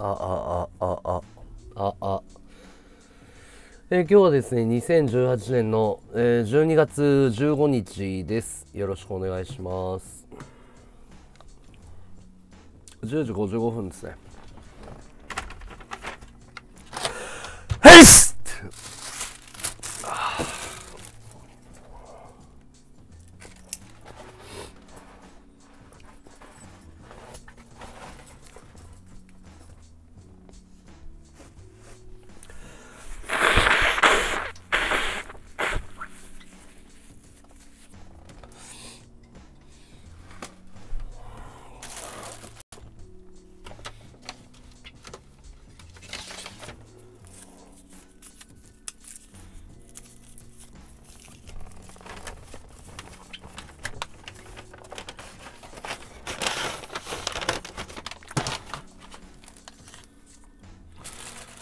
今日はですね、2018年の12月15日です。よろしくお願いします。10時55分ですね。ヘイス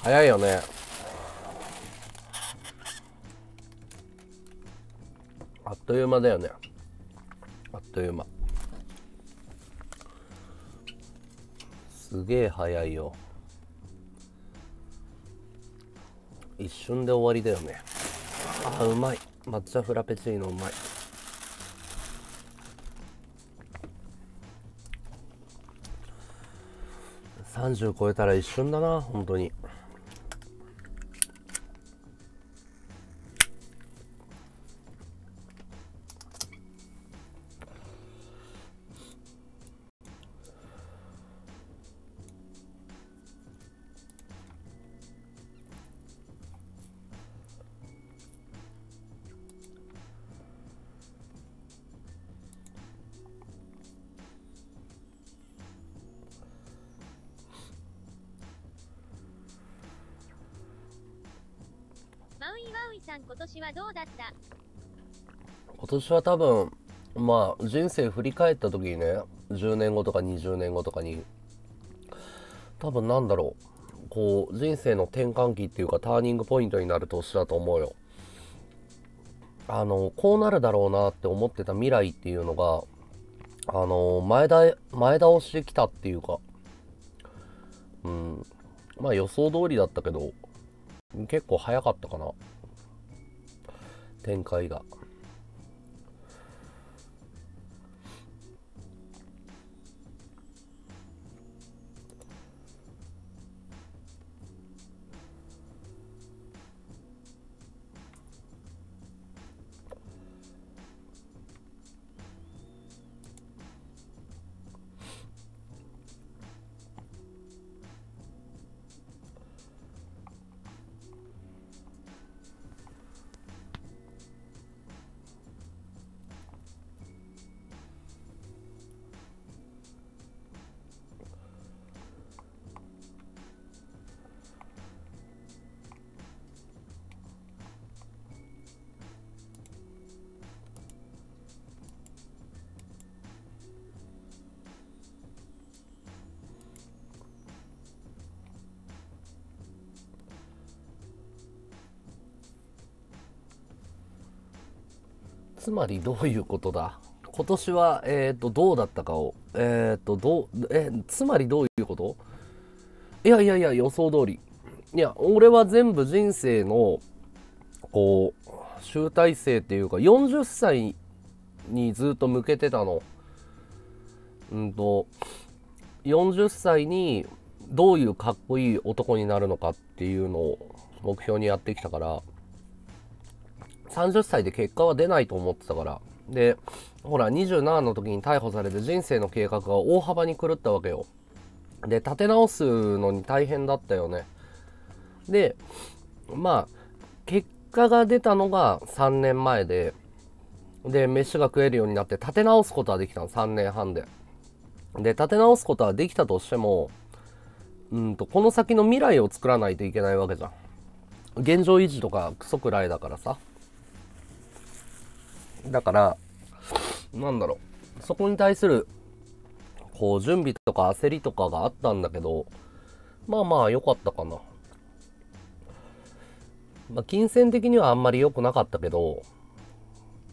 早いよね。あっという間だよね。あっという間。すげえ早いよ。一瞬で終わりだよね。あ、うまい。抹茶フラペチーノうまい。30超えたら一瞬だな、本当に。今年はどうだった？今年は多分まあ人生振り返った時にね、10年後とか20年後とかに多分なんだろう、こう人生の転換期っていうかターニングポイントになる年だと思うよ。こうなるだろうなって思ってた未来っていうのが前倒しできたっていうか、うん、まあ予想通りだったけど結構早かったかな、展開が。つまりどういうことだ。今年はどうだったかをつまりどういうこと。いや予想通り。いや俺は全部人生のこう集大成っていうか40歳にずっと向けてたの。40歳にどういうかっこいい男になるのかっていうのを目標にやってきたから、30歳で結果は出ないと思ってたから。でほら27の時に逮捕されて人生の計画が大幅に狂ったわけよ。で立て直すのに大変だったよね。でまあ結果が出たのが3年前で、飯が食えるようになって立て直すことはできたの、3年半で。で立て直すことはできたとしても、この先の未来を作らないといけないわけじゃん。現状維持とかクソくらいだからさ。だからなんだろう、そこに対するこう準備とか焦りとかがあったんだけど、まあまあ良かったかな。まあ、金銭的にはあんまり良くなかったけど、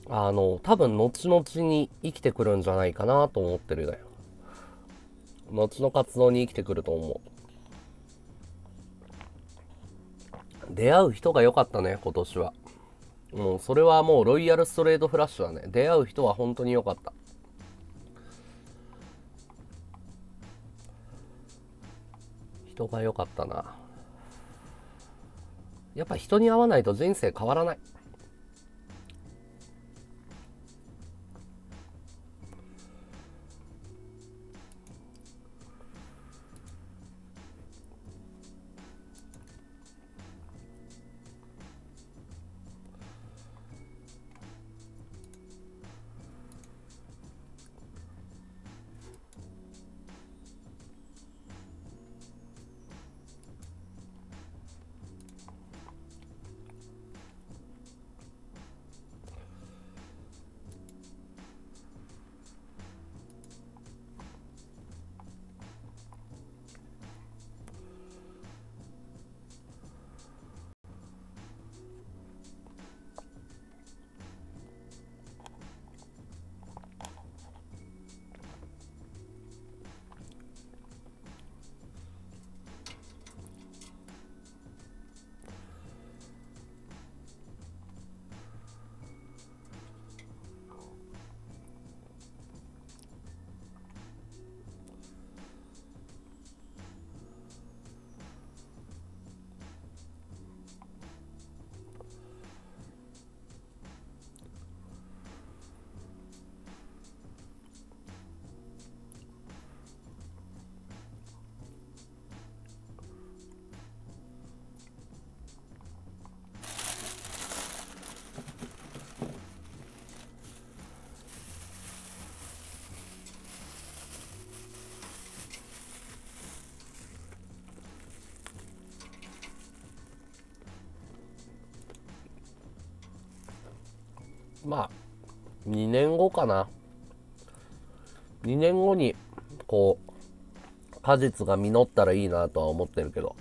多分後々に生きてくるんじゃないかなと思ってるよ。後の活動に生きてくると思う。出会う人が良かったね、今年は。もうそれはもうロイヤルストレートフラッシュだね。出会う人は本当に良かった。人が良かったな。やっぱ人に会わないと人生変わらない。まあ2年後かな。2年後にこう果実が実ったらいいなとは思ってるけど。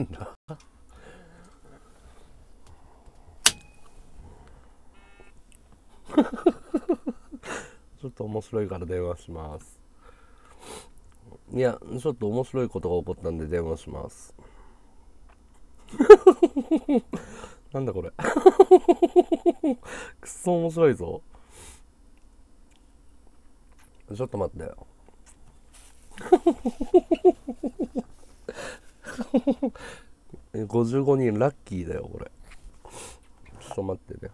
なんだちょっと面白いから電話します。いや、ちょっと面白いことが起こったんで電話しますなんだこれくっそ面白いぞ。ちょっと待ってよ55人ラッキーだよこれ。ちょっと待ってね。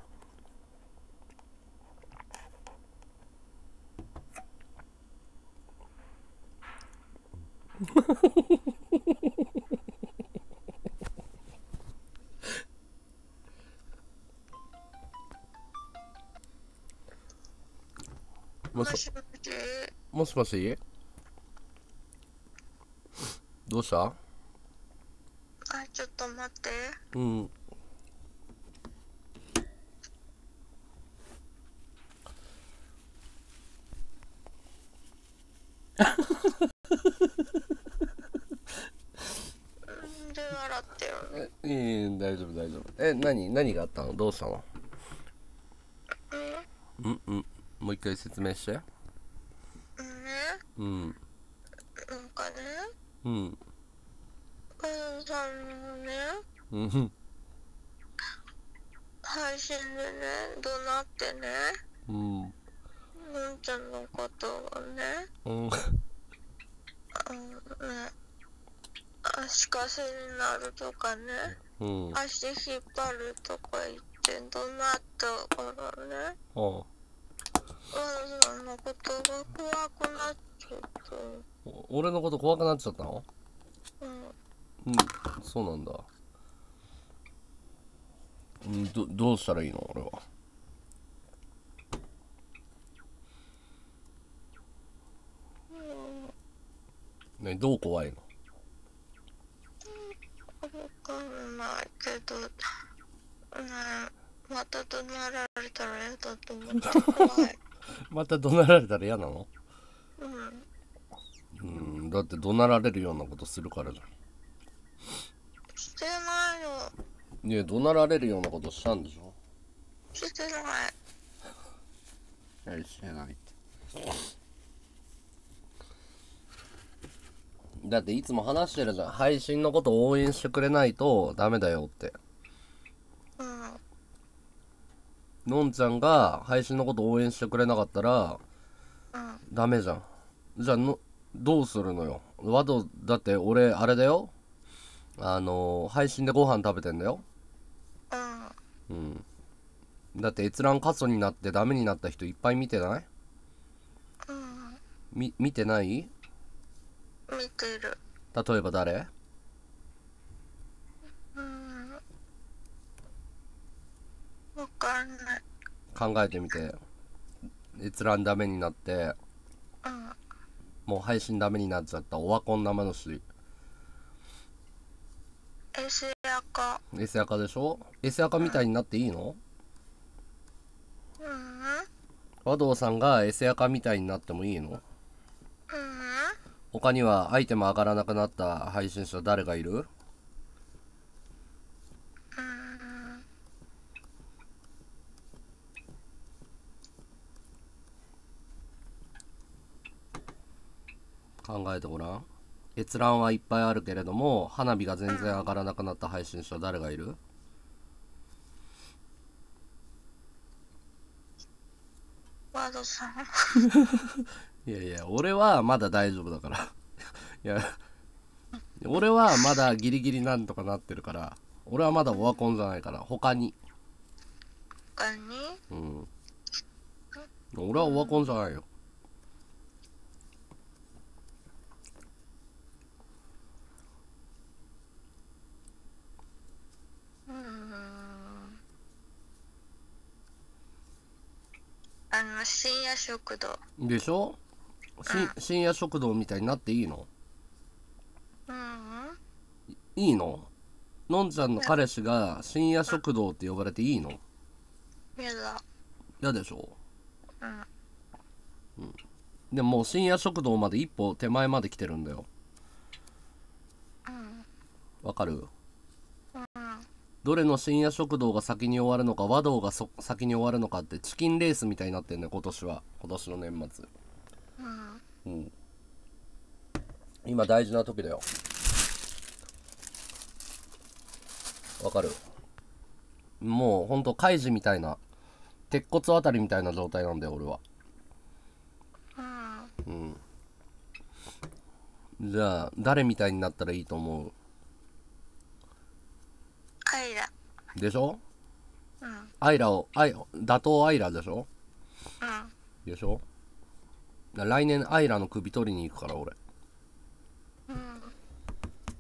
もしもし、どうした？あ、ちょっと待って。うん。で笑ってよ。いい、大丈夫大丈夫。え、何があったの？どうしたの？うんうん。もう一回説明して。ね。うん。なんかね。うん。カズさんのね。うん。配信でね、怒鳴ってね。うん。のんちゃんのことをね。うん。ね。足かせになるとかね。うん。足引っ張るとか言って怒鳴ったからね。ああ。カズさんのことが怖くなっちゃった。俺のこと怖くなっちゃったの？うん、そうなんだ。どうしたらいいの俺は。ね、どう怖いの？わかんないけど、ね、また怒鳴られたら嫌だと思って怖い。また怒鳴られたら嫌なの？うん。だって怒鳴られるようなことするからじゃん。してないよ。ねえ、怒鳴られるようなことしたんでしょ？してない。してないって。だっていつも話してるじゃん。配信のことを応援してくれないとダメだよって。のんちゃんが配信のことを応援してくれなかったら、ダメじゃん。じゃあどうするのよ。ワド、だって俺あれだよ、配信でご飯食べてんだよ。だって閲覧過疎になってダメになった人いっぱい見てない？見てない？見てる。例えば誰？わかんない。考えてみて。閲覧ダメになって、もう配信ダメになっちゃったオワコン生主。エセアカ。エセアカでしょ？エセアカみたいになっていいの？和道さんがエセアカみたいになってもいいの？他にはアイテム上がらなくなった配信者誰がいる？考えてごらん。閲覧はいっぱいあるけれども花火が全然上がらなくなった配信者誰がいる？ワドさんいやいや、俺はまだ大丈夫だからいや、俺はまだギリギリなんとかなってるから、俺はまだオワコンじゃないから。他に俺はオワコンじゃないよ。深夜食堂でしょ？深夜食堂みたいになっていいの？いいの？のんちゃんの彼氏が深夜食堂って呼ばれていいの？やだ。やでしょ？でももう深夜食堂まで一歩手前まで来てるんだよ。わかる？どれの深夜食堂が先に終わるのか、和道が先に終わるのかってチキンレースみたいになってんね今年は。今年の年末、うん、今大事な時だよ。わかる。もうほんとカイジみたいな、鉄骨あたりみたいな状態なんだよ俺は。うん。じゃあ誰みたいになったらいいと思う？アイラでしょ、うん、アイラを打倒アイラでしょ、うん、でしょ。来年アイラの首取りに行くから俺、うん、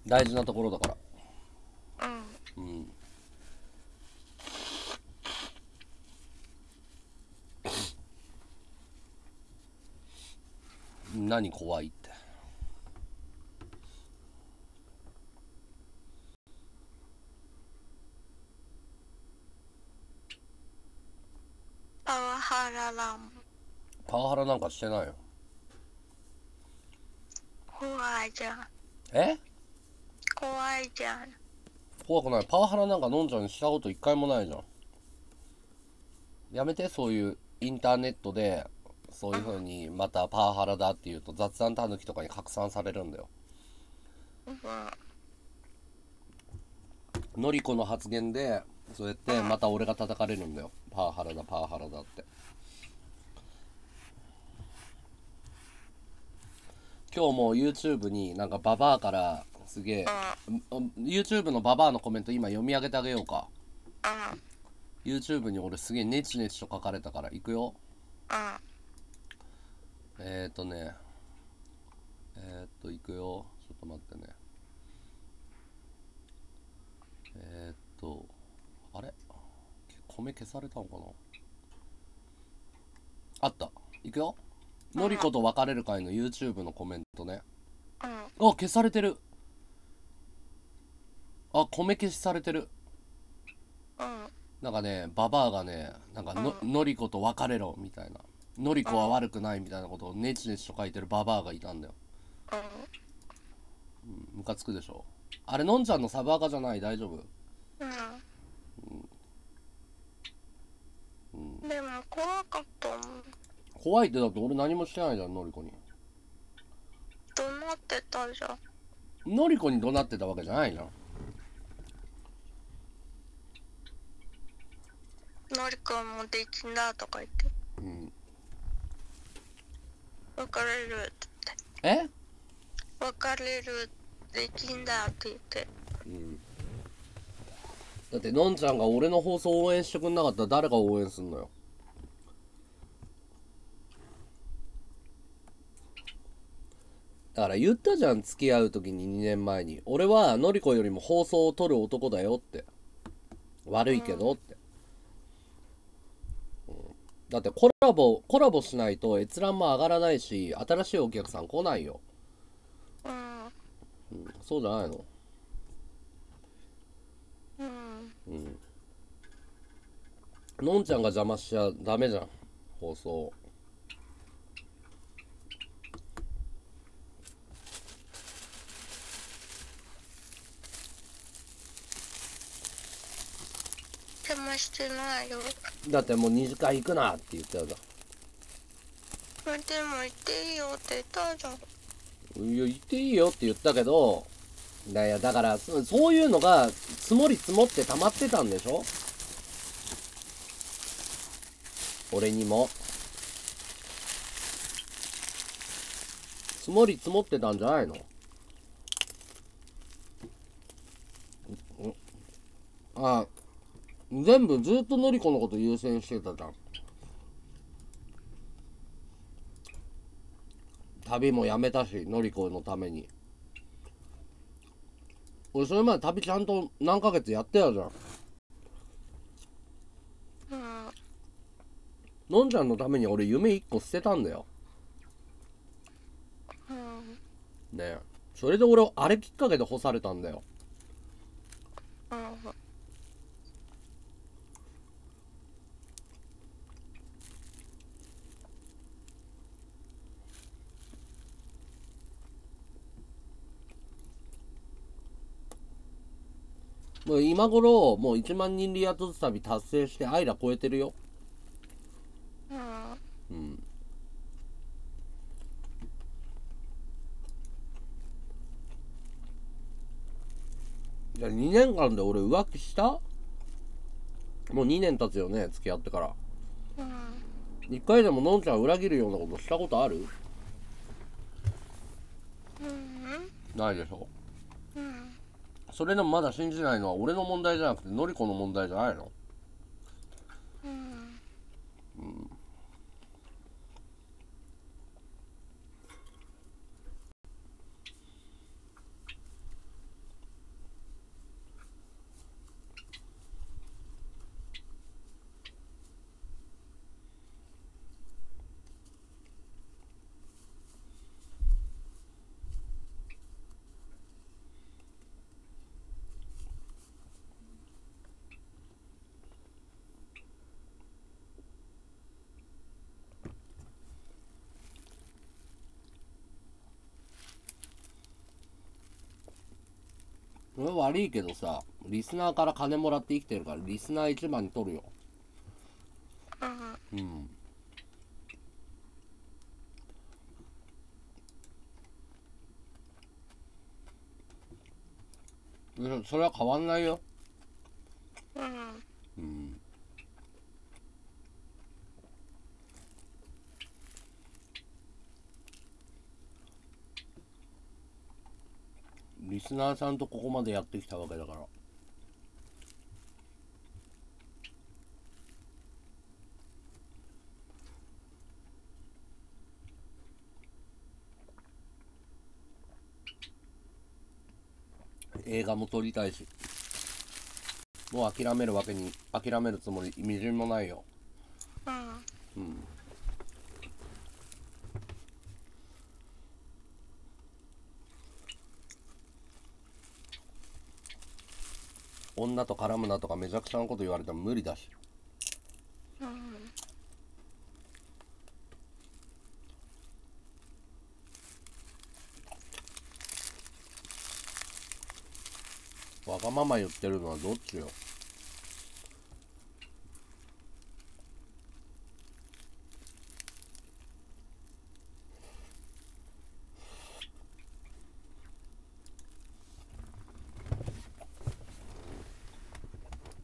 大事なところだから。うん、うん、何怖いって。パワハララン。パワハラなんかしてないよ。怖いじゃん。え？怖いじゃん。怖くない。パワハラなんかのんちゃんにしたこと一回もないじゃん。やめて、そういうインターネットでそういう風にまたパワハラだって言うと雑談たぬきとかに拡散されるんだよ。のりこの発言でそうやってまた俺が叩かれるんだよ。パワハラだパワハラだって。今日も YouTube になんかババアからすげえ YouTube のババアのコメント今読み上げてあげようか。 YouTube に俺すげえネチネチと書かれたからいくよ。いくよ、ちょっと待ってね。あれ？米消されたのかな。あった、いくよ。のりこと別れる会の YouTube のコメントね。あ、消されてる。あ、米消しされてる。なんかね、ババアがね、なんか のりこと別れろみたいな、のりこは悪くないみたいなことをネチネチと書いてるババアがいたんだよ。ムカつくでしょあれ。のんちゃんのサブアカじゃない？大丈夫？でも怖かったもん。怖いってだって俺何もしてないじゃん。のりこに怒鳴ってたじゃん。のりこに怒鳴ってたわけじゃないじゃん。のりこもできんだとか言って、うん、別れるって。え？別れるできんだって言って、うん、だってのんちゃんが俺の放送応援してくんなかったら誰が応援すんのよ。だから言ったじゃん、付き合う時に2年前に俺はのりこよりも放送を撮る男だよって。悪いけどって、だってコラボしないと閲覧も上がらないし新しいお客さん来ないよ、うん、そうじゃないの？うん、のんちゃんが邪魔しちゃダメじゃん放送。邪魔してないよ。だってもう2次会行くなって言ったじゃん。でも行っていいよって言ったじゃん。いや行っていいよって言ったけど、だからそういうのが積もり積もって溜まってたんでしょ俺にも。積もり積もってたんじゃないの？ああ、全部ずっとのりこのこと優先してたじゃん。旅もやめたしのりこのために。俺それまで旅ちゃんと何ヶ月やってたじゃん。のんちゃんのために俺夢1個捨てたんだよねえ。それで俺あれきっかけで干されたんだよ。もう今頃、もう1万人リア突旅達成して、アイラ超えてるよ。うん。いや、2年間で俺浮気した？もう2年経つよね、付き合ってから。1回でものんちゃん裏切るようなことしたことある？ないでしょ。それでもまだ信じないのは俺の問題じゃなくてのりこの問題じゃないの？うん。俺悪いけどさ、リスナーから金もらって生きてるから、リスナー一番に取るよ。うん。それは変わんないよ。うん。リスナーさんとここまでやってきたわけだから。映画も撮りたいし、もう諦めるわけに、諦めるつもりみじんもないよ。うん。女と絡むなとかめちゃくちゃなこと言われても無理だし、わがまま言ってるのはどっちよ。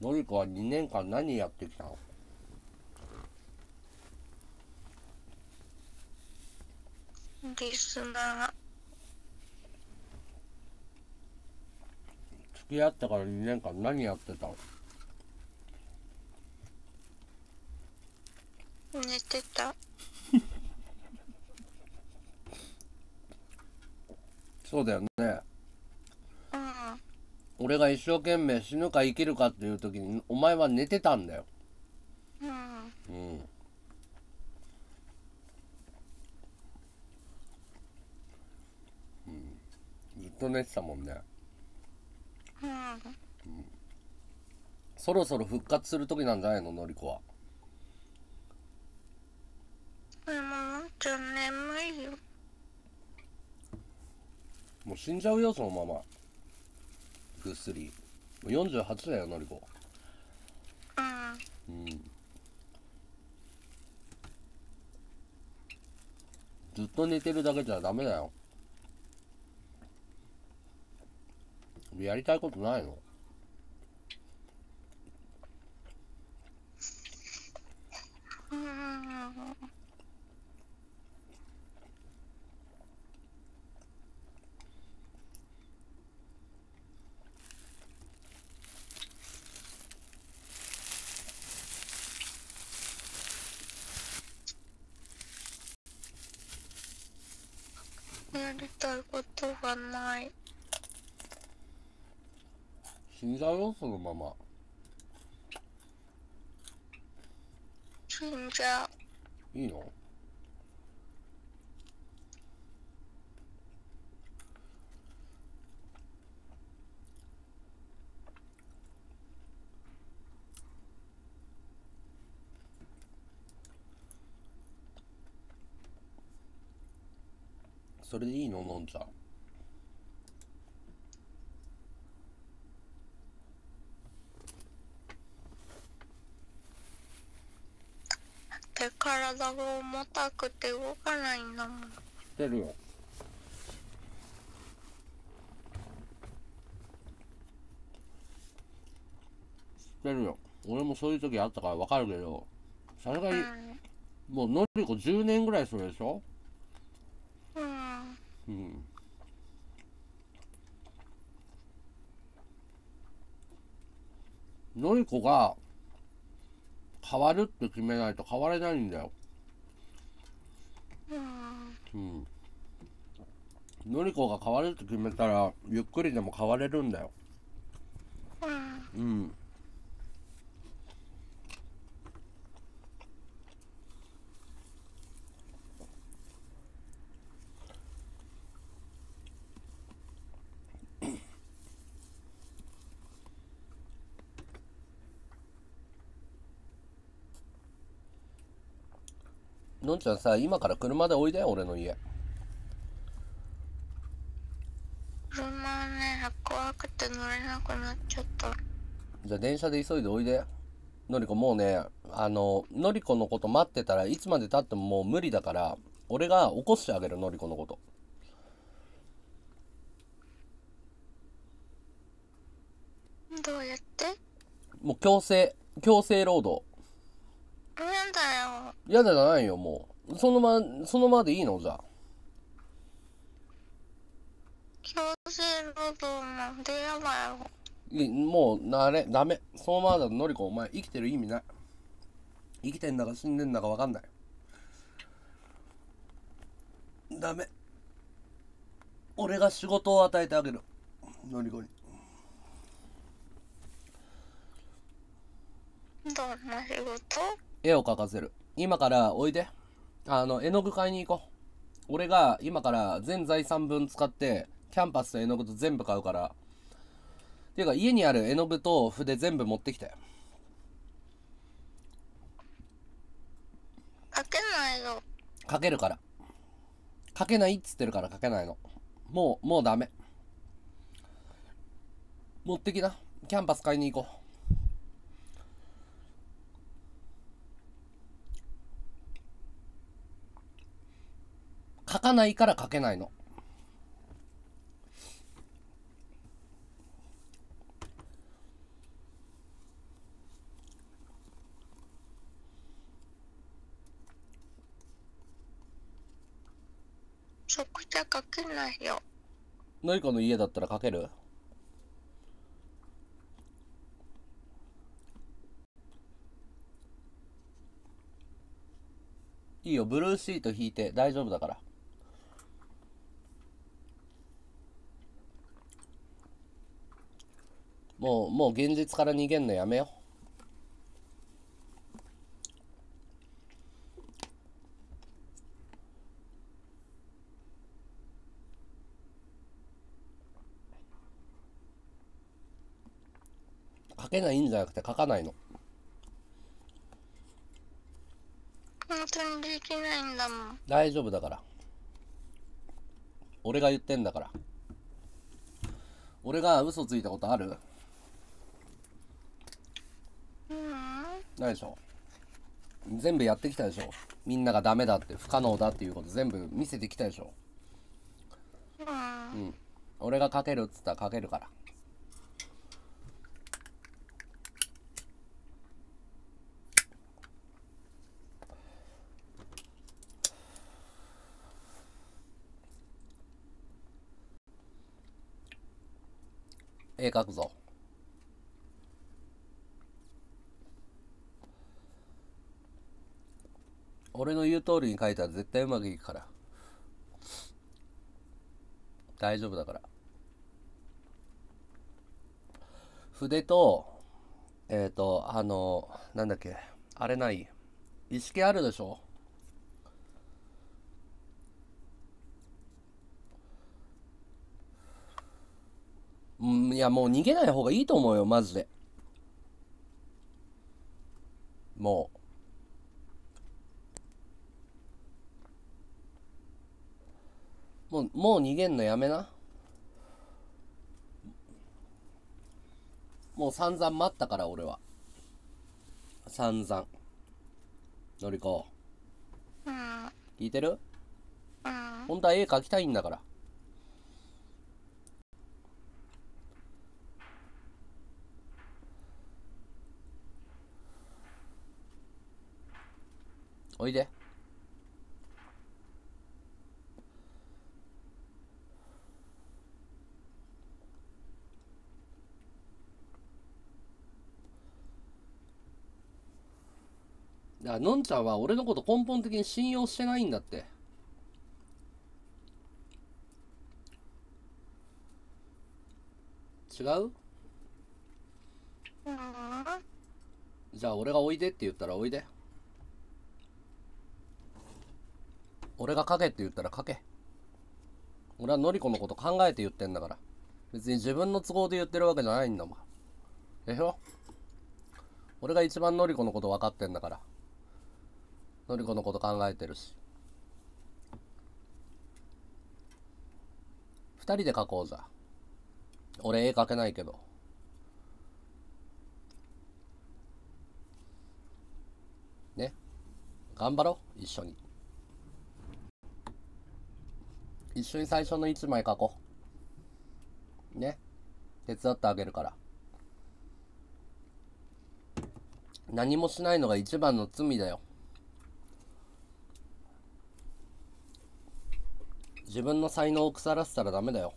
のりこは2年間何やってきたの？リスナー。付き合ってから2年間何やってたの？寝てた。そうだよね。俺が一生懸命死ぬか生きるかっていう時にお前は寝てたんだよ。うん、ずっと寝てたもんね。そろそろ復活する時なんじゃないの、のりこは。でものんちゃん眠いよ。もう死んじゃうよそのまま。ぐっすり。もう48だよ、のりこ。ずっと寝てるだけじゃダメだよ。やりたいことないの？やりたいことがない。死んじゃうよそのまま。死んじゃう。いいの？それでいいの、のんちゃん。って体が重たくて動かないんだもん。知ってるよ。知ってるよ。俺もそういう時あったから分かるけど、さすがに、もうのりこ10年ぐらいするでしょ。うん。うん。のりこが変わるって決めないと変われないんだよ。うん。のりこが変わるって決めたらゆっくりでも変われるんだよ。うん。のんちゃんさ、今から車でおいでよ、俺の家。車はね、怖くて乗れなくなっちゃった。じゃあ電車で急いでおいで。のりこもうね、のりこのこと待ってたらいつまでたってももう無理だから、俺が起こしてあげる、のりこのこと。どうやって？もう強制労働。嫌だじゃないよ、もう。そのままでいいの、じゃあ。強制労働なんてやばいよ。もう、ダメ。そのままだと、のりこ、お前、生きてる意味ない。生きてんだか死んでんだか分かんない。ダメ。俺が仕事を与えてあげる。のりこに。どんな仕事？絵を描かせる。今からおいで。絵の具買いに行こう。俺が今から全財産分使ってキャンパスと絵の具と全部買うから。ていうか家にある絵の具と筆全部持ってきて。描けないの。描けるから。描けないっつってるから描けないの。もうダメ。持ってきな。キャンパス買いに行こう。書かないから書けないの。そこじゃ書けないよ。のりこの家だったら書ける？いいよ、ブルーシート引いて大丈夫だから。もう現実から逃げんのやめよ。書けないんじゃなくて書かないの。本当にできないんだもん。大丈夫だから。俺が言ってんだから。俺が嘘ついたことある？ないでしょ。全部やってきたでしょ。みんながダメだって不可能だっていうこと全部見せてきたでしょ。うん。俺が書けるっつったら書けるから。絵描くぞ。俺の言う通りに書いたら絶対うまくいくから。大丈夫だから。筆と、なんだっけ、あれない？石けあるでしょ？いや、もう逃げない方がいいと思うよ、マジで。もう。もう逃げんのやめな。もう散々待ったから、俺は。散々。のりこ。聞いてる？本当は絵描きたいんだから。おいで。だからのんちゃんは俺のこと根本的に信用してないんだって。違う？じゃあ俺がおいでって言ったらおいで。俺が書けって言ったら書け。俺はのりこのこと考えて言ってんだから。別に自分の都合で言ってるわけじゃないんだもん。でしょ？俺が一番のりこのこと分かってんだから。のりこのこと考えてるし。二人で描こうじゃ。俺絵描けないけど。ね。頑張ろう、一緒に。一緒に最初の一枚描こう。ね。手伝ってあげるから。何もしないのが一番の罪だよ。自分の才能を腐らせたらダメだよ。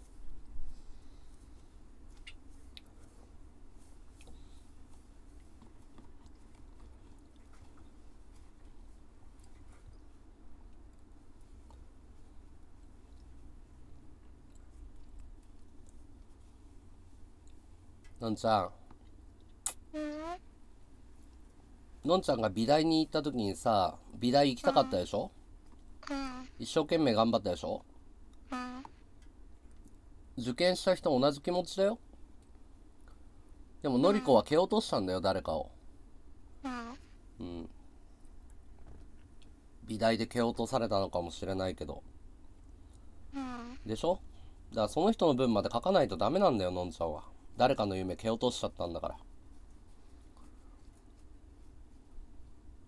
のんちゃん、のんちゃんが美大に行った時にさ、美大行きたかったでしょ？一生懸命頑張ったでしょ？受験した人同じ気持ちだよ。でものりこは蹴落としたんだよ、誰かを。うん。美大で蹴落とされたのかもしれないけど。でしょ？だからその人の分まで書かないとダメなんだよ、のんちゃんは。誰かの夢蹴落としちゃったんだから。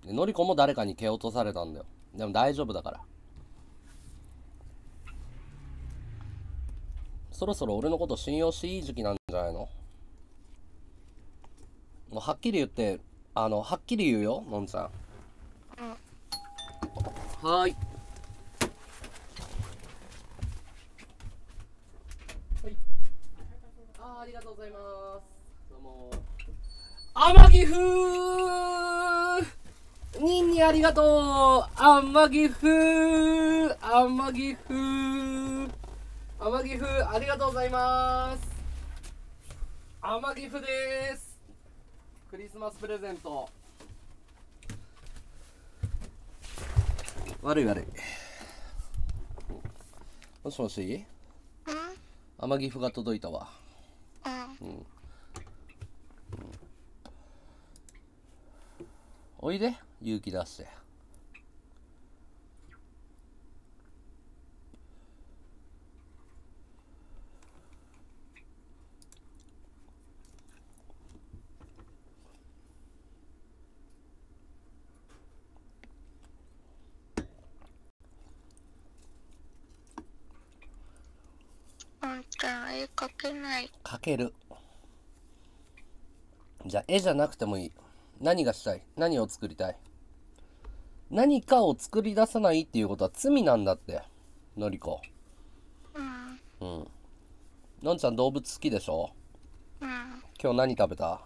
で、のりこも誰かに蹴落とされたんだよ。でも大丈夫だから。そろそろ俺のこと信用していい時期なんじゃないの？もうはっきり言って、はっきり言うよ、のんちゃん。はーい。はい。ありがとうございます。どうも。天城風ニンニありがとう。天城風天城風天城風ありがとうございます。天城風です。クリスマスプレゼント。悪い悪い。もしもし、天城風が届いたわ。うん、おいで、勇気出して。絵描けない。描ける。じゃあ絵じゃなくてもいい。何がしたい？何を作りたい？何かを作り出さないっていうことは罪なんだって、のりこ。うん、うん、のんちゃん動物好きでしょ？今日何食べた？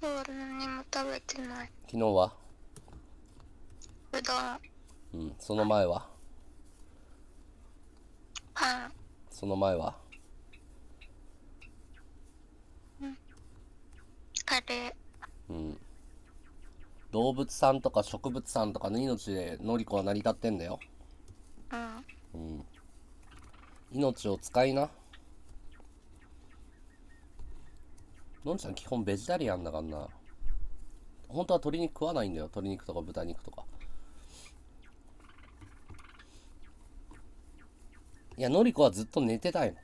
今日何も食べてない。昨日はうどん。うん、その前は？その前は？カレー。うん。動物さんとか植物さんとかの命でのりこは成り立ってんだよ。うん。命を使いな。のんちゃん基本ベジタリアンだからな。本当は鶏肉食わないんだよ。鶏肉とか豚肉とか。いや、のりこはずっと寝てたいの。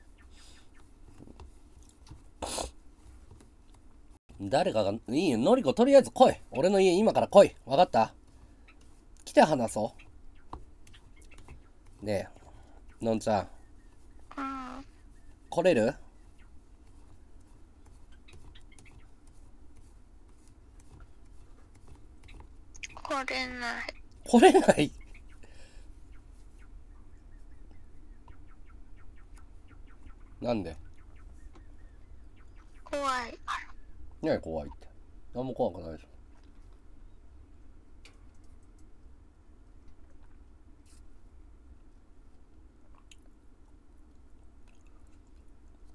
誰かが、いいよ、のりこ、とりあえず来い。俺の家、今から来い。わかった？来て話そう。ねえのんちゃん、来れる？来れない。来れない？なんで？怖いから。ねえ、怖いって。何も怖くないでしょ。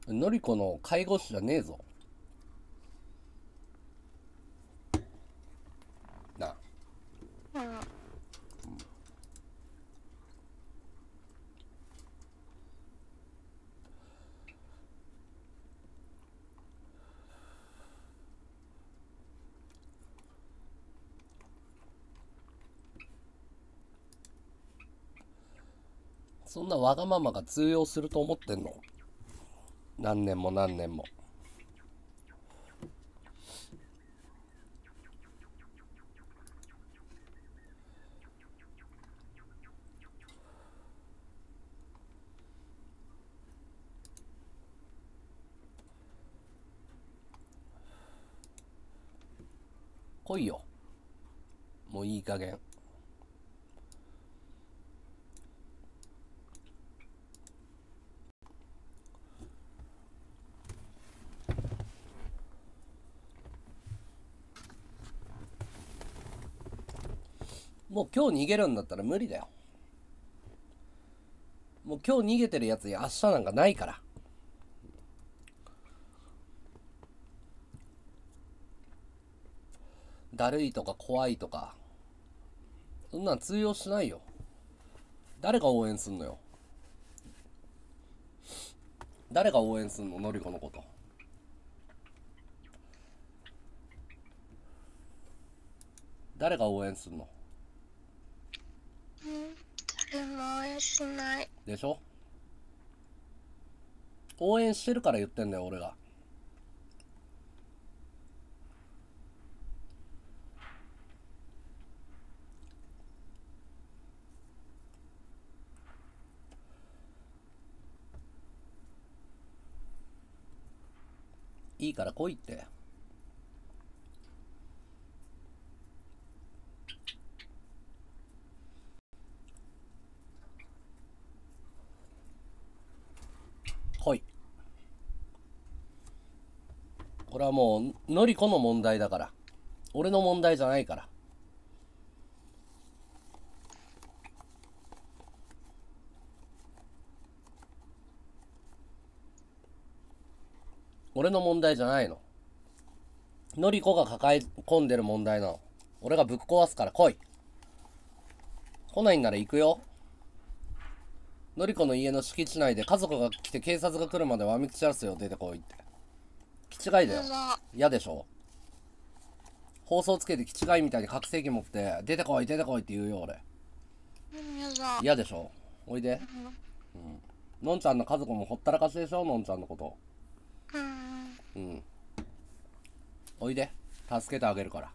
のりこの介護士じゃねえぞな。そんなわがままが通用すると思ってんの？何年も何年も。来いよ。もういい加減。もう今日逃げるんだったら無理だよ。もう今日逃げてるやつに明日なんかないから。だるいとか怖いとかそんなん通用しないよ。誰が応援すんのよ。誰が応援すんの、のりこのこと。誰が応援すんの？誰も応援しないでしょ。応援してるから言ってんだよ俺が。いいから来いって。来い。これはもうのりこの問題だから、俺の問題じゃないから。俺の問題じゃないの。のりこが抱え込んでる問題なの。俺がぶっ壊すから来い。来ないんなら行くよ。のりこの家の敷地内で家族が来て警察が来るまでわみくちらすよ。出てこいって。気違いだよ。嫌でしょ。放送つけて気違いみたいに拡声器持って出てこい出てこいって言うよ俺。嫌でしょ。おいで。うん、のんちゃんの家族もほったらかしでしょ、のんちゃんのこと。うん、おいで。助けてあげるから、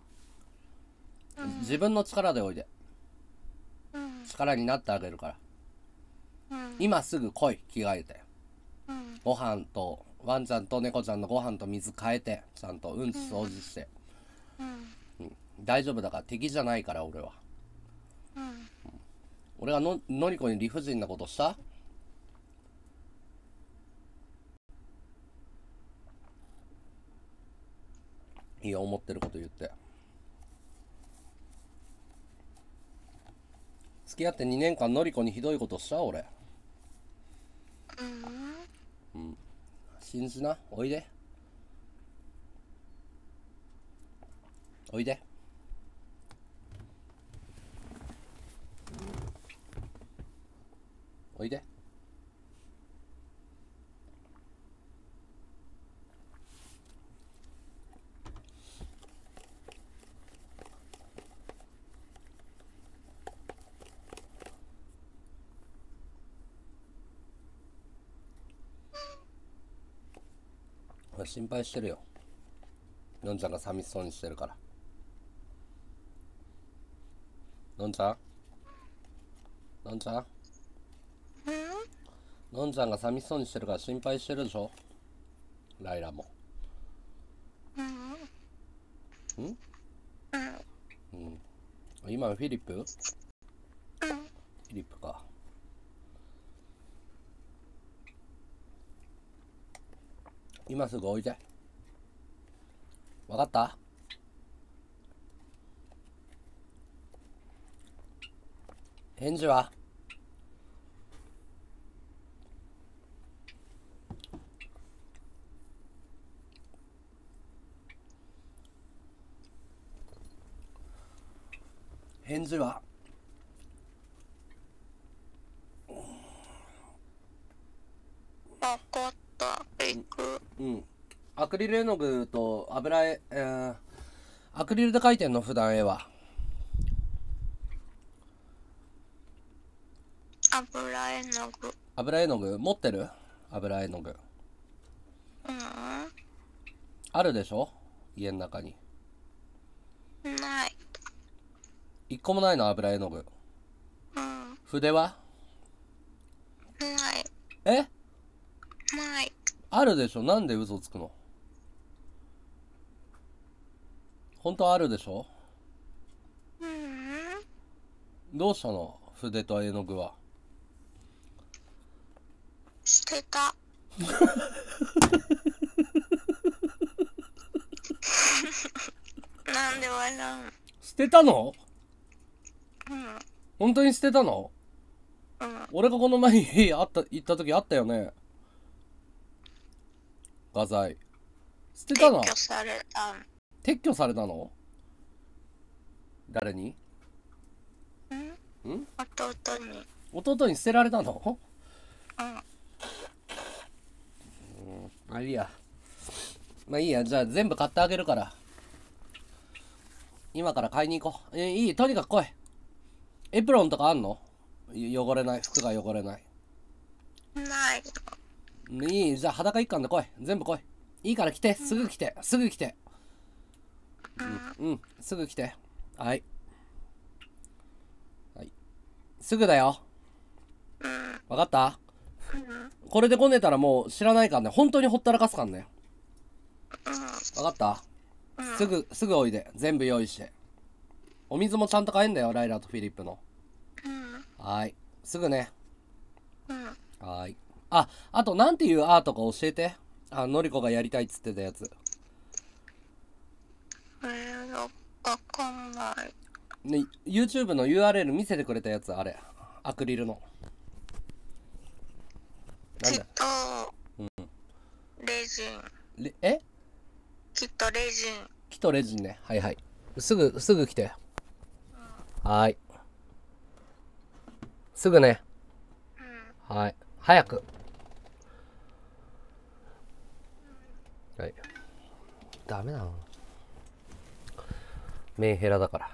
自分の力でおいで、力になってあげるから、今すぐ来い。着替えて、ご飯とワンちゃんと猫ちゃんのご飯と水変えて、ちゃんとうんち掃除して、大丈夫だから。敵じゃないから俺は、俺が のりこに理不尽なことした？いや、思ってること言って。付き合って2年間のりこにひどいことした俺。うん、信じな。おいでおいで。おいで。心配してるよ。のんちゃんが寂しそうにしてるから。のんちゃん？のんちゃん、のんちゃんが寂しそうにしてるから心配してるでしょ。ライラもん、うん、今フィリップ、フィリップか。今すぐ置いて。わかった？返事は？返事は？わかった。行く。うん。アクリル絵の具と油絵、アクリルで描いてんの普段絵は？油絵の具。油絵の具持ってる？油絵の具。うん。あるでしょ？家の中に。ない。一個もないの油絵の具。うん。筆は？ない。え？ない。あるでしょ。なんで嘘つくの？本当はあるでしょ。うん。どうしたの？筆と絵の具は。捨てた。なんで笑う？捨てたの？うん、本当に捨てたの？うん、俺がこの前に行った時あったよね。画材捨てたの？撤去された。撤去されたの？誰に？ん？弟に。弟に捨てられたの？うん。あ、いいや。まあいいや、じゃあ全部買ってあげるから。今から買いに行こう。いい、とにかく来い。エプロンとかあんの？汚れない、服が汚れない。ない。いい、じゃあ裸一貫で来い。全部来い。いいから来て、すぐ来て、すぐ来て。うん、うん、すぐ来て。はい。はい。すぐだよ。わかった？これで来ねえたらもう知らないからね。本当にほったらかすからね。わかった？すぐおいで。全部用意して。お水もちゃんと買えんだよ、ライラとフィリップの。うん、はーい。すぐね。うん、はーい。あ、あと、なんていうアートか教えて。あ、のりこがやりたいっつってたやつ。わかんない。ね、YouTube の URL 見せてくれたやつ、あれ。アクリルの。なんだ？うん。レジン。え？レジン。レジンね。はいはい。すぐ来て。はーい。すぐね。うん、はい。早く。はい。ダメなの。メンヘラだから。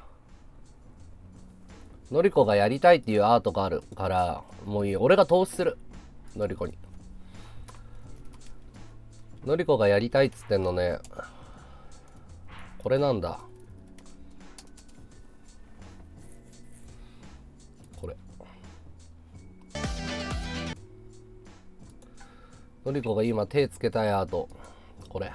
のりこがやりたいっていうアートがあるから、もういい。俺が投資する。のりこに。のりこがやりたいっつってんのね。これなんだ。のりこが今手つけたいアート、これ。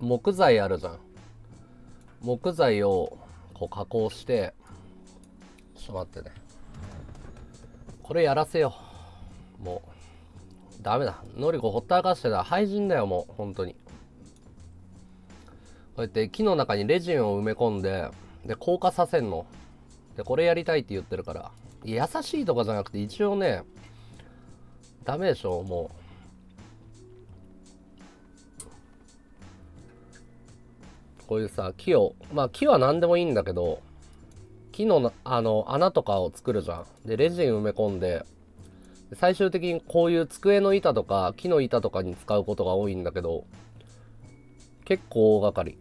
木材あるじゃん。木材をこう加工して、ちょっと待ってね。これやらせよう。もうダメだ。のりこほったらかしてた。廃人だよ、もう本当に。こうやって木の中にレジンを埋め込んで、で硬化させんの。で、これやりたいって言ってるから。優しいとかじゃなくて、一応ね、ダメでしょ、もう。こういうさ、木を、まあ木は何でもいいんだけど、木の、穴とかを作るじゃん。で、レジン埋め込んで、最終的にこういう机の板とか、木の板とかに使うことが多いんだけど、結構大掛かり。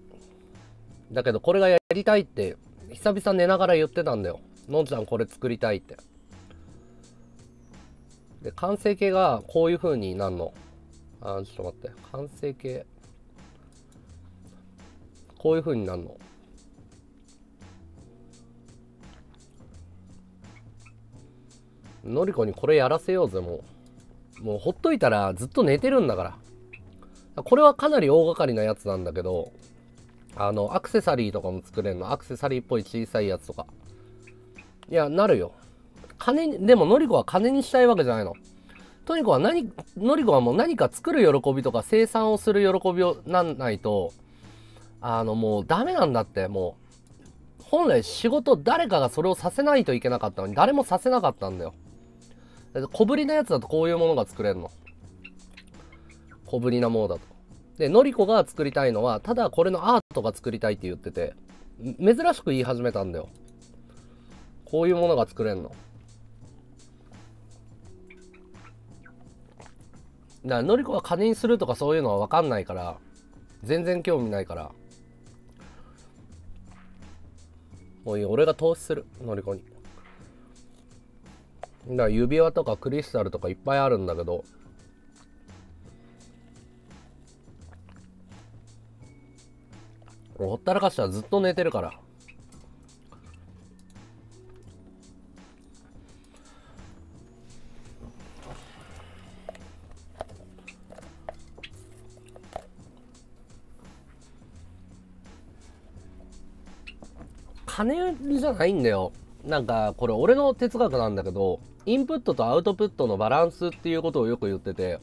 だけど、これがやりたいって、久々寝ながら言ってたんだよ。のんちゃんこれ作りたいって。で、完成形がこういう風になるの。あ、ちょっと待って。完成形。こういう風になるの。のりこにこれやらせようぜ、もう。もうほっといたらずっと寝てるんだから。これはかなり大掛かりなやつなんだけど、アクセサリーとかも作れるの。アクセサリーっぽい小さいやつとか。いや、なるよ。金に、でものりこは金にしたいわけじゃないの。とにかくのりこはもう何か作る喜びとか生産をする喜びをなんないと、もうダメなんだって、もう。本来仕事、誰かがそれをさせないといけなかったのに、誰もさせなかったんだよ。小ぶりなやつだとこういうものが作れるの。小ぶりなものだと。で、のりこが作りたいのは、ただこれのアートが作りたいって言ってて、珍しく言い始めたんだよ。こういうものが作れるの。だからのりこは金にするとかそういうのは分かんないから、全然興味ないから。もういい、俺が投資する、のりこに。だから指輪とかクリスタルとかいっぱいあるんだけど、ほったらかしたらずっと寝てるから。金売りじゃないんだよ。なんかこれ俺の哲学なんだけど、インプットとアウトプットのバランスっていうことをよく言ってて、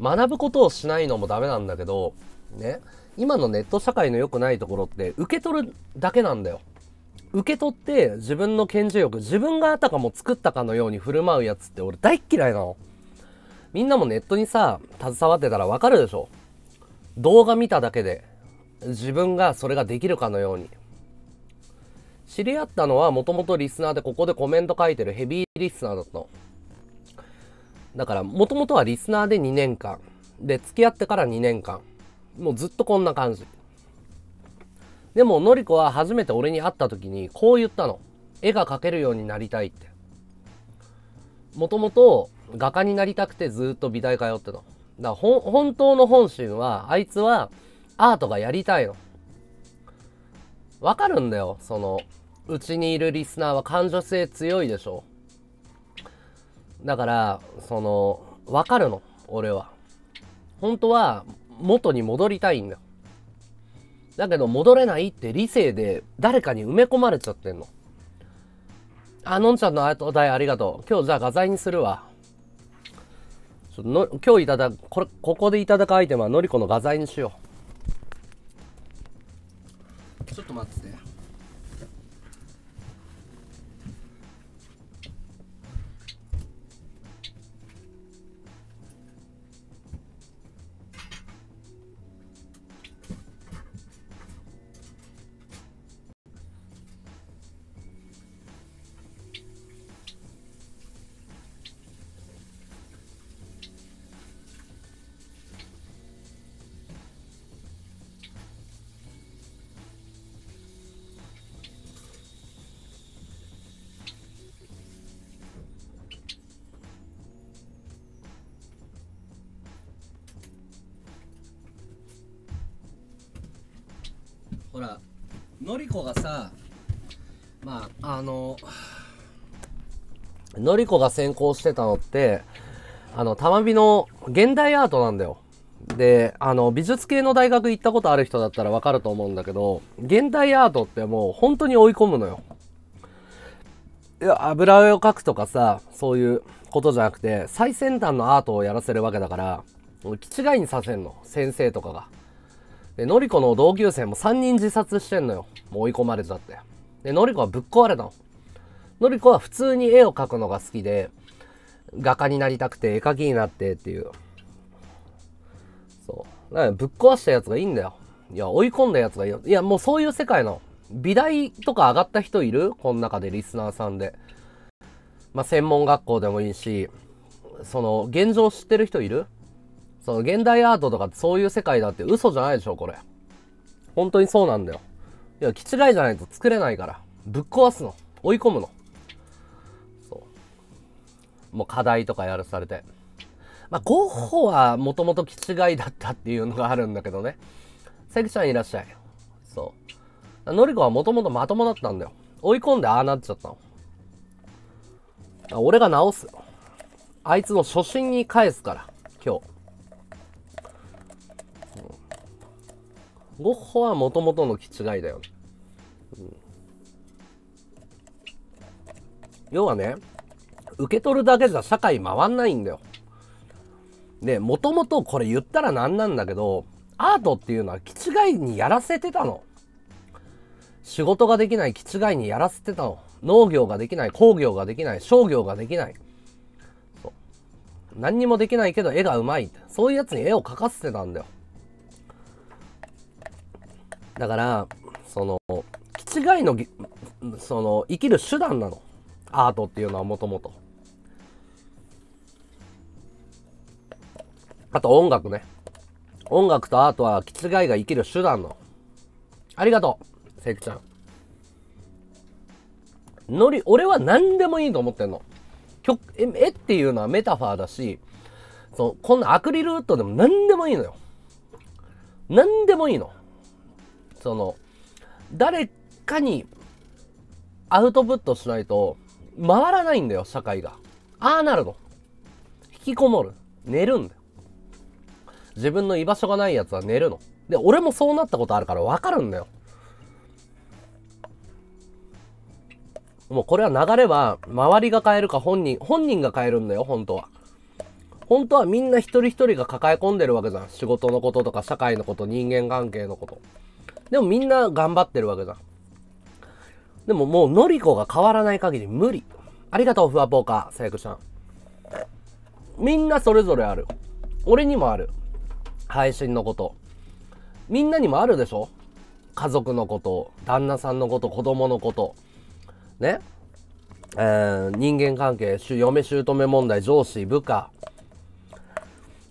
学ぶことをしないのもダメなんだけどね、今のネット社会の良くないところって受け取るだけなんだよ。受け取って自分の顕示欲、自分があたかも作ったかのように振る舞うやつって俺大っ嫌いなの。みんなもネットにさ携わってたらわかるでしょ。動画見ただけで自分がそれができるかのように。知り合ったのはもともとリスナーで、ここでコメント書いてるヘビーリスナーだったの。だからもともとはリスナーで2年間で、付き合ってから2年間もうずっとこんな感じ。でものりこは初めて俺に会った時にこう言ったの。絵が描けるようになりたいって。もともと画家になりたくてずっと美大通ってたの。だから本当の本心は、あいつはアートがやりたいの。わかるんだよ。そのうちにいるリスナーは感情性強いでしょ。だからそのわかるの。俺は本当は元に戻りたいんだよ。だけど戻れないって理性で誰かに埋め込まれちゃってんの。あ、のんちゃんの後代ありがとう。今日じゃあ画材にするわ。ちょっとの今日いただく、ここでいただくアイテムはのりこの画材にしよう。ちょっと待ってて。ほら、のりこがさ、まあのりこが先行してたのってたまびの現代アートなんだよ。で美術系の大学行ったことある人だったらわかると思うんだけど、現代アートってもう本当に追い込むのよ。いや、油絵を描くとかさ、そういうことじゃなくて最先端のアートをやらせるわけだから、気違いにさせんの、先生とかが。で、のりこの同級生も3人自殺してんのよ。もう追い込まれちゃって。で、のりこはぶっ壊れたの。のりこは普通に絵を描くのが好きで、画家になりたくて、絵描きになってっていう。そう。だからぶっ壊したやつがいいんだよ。いや、追い込んだやつがいいよ。いや、もうそういう世界の。美大とか上がった人いる？この中でリスナーさんで。まあ、専門学校でもいいし、その、現状知ってる人いる？その現代アートとかそういう世界だって嘘じゃないでしょこれ。本当にそうなんだよ。いや、気違いじゃないと作れないから。ぶっ壊すの。追い込むの。そう。もう課題とかやらされて。まあ、ゴッホはもともと気違いだったっていうのがあるんだけどね。セキちゃんいらっしゃい。そう。のりこはもともとまともだったんだよ。追い込んでああなっちゃったの。俺が直す。あいつの初心に返すから、今日。ゴッホはもともとの気違いだよ、うん、要はね、受け取るだけじゃ社会回んないんだよ。でもともとこれ言ったらなんなんだけど、アートっていうのは気違いにやらせてたの。仕事ができない気違いにやらせてたの。農業ができない、工業ができない、商業ができない、そう何にもできないけど絵がうまい、そういうやつに絵を描かせてたんだよ。だから、その、気違いの、その、生きる手段なの。アートっていうのはもともと。あと音楽ね。音楽とアートは気違いが生きる手段の。ありがとう、セイクちゃん。俺は何でもいいと思ってんの。絵っていうのはメタファーだし、こんなアクリルウッドでも何でもいいのよ。何でもいいの。その誰かにアウトプットしないと回らないんだよ、社会が。ああなるの。引きこもる。寝るんだよ。自分の居場所がないやつは寝るの。で、俺もそうなったことあるから分かるんだよ。もうこれは流れは周りが変えるか本人が変えるんだよ、本当は。本当はみんな一人一人が抱え込んでるわけじゃん。仕事のこととか社会のこと、人間関係のこと。でもみんな頑張ってるわけだ。でももうのりこが変わらない限り無理。ありがとう、ふわぽーか、さやくちゃん。みんなそれぞれある。俺にもある。配信のこと。みんなにもあるでしょ？家族のこと、旦那さんのこと、子供のこと。ね？人間関係、嫁姑問題、上司、部下、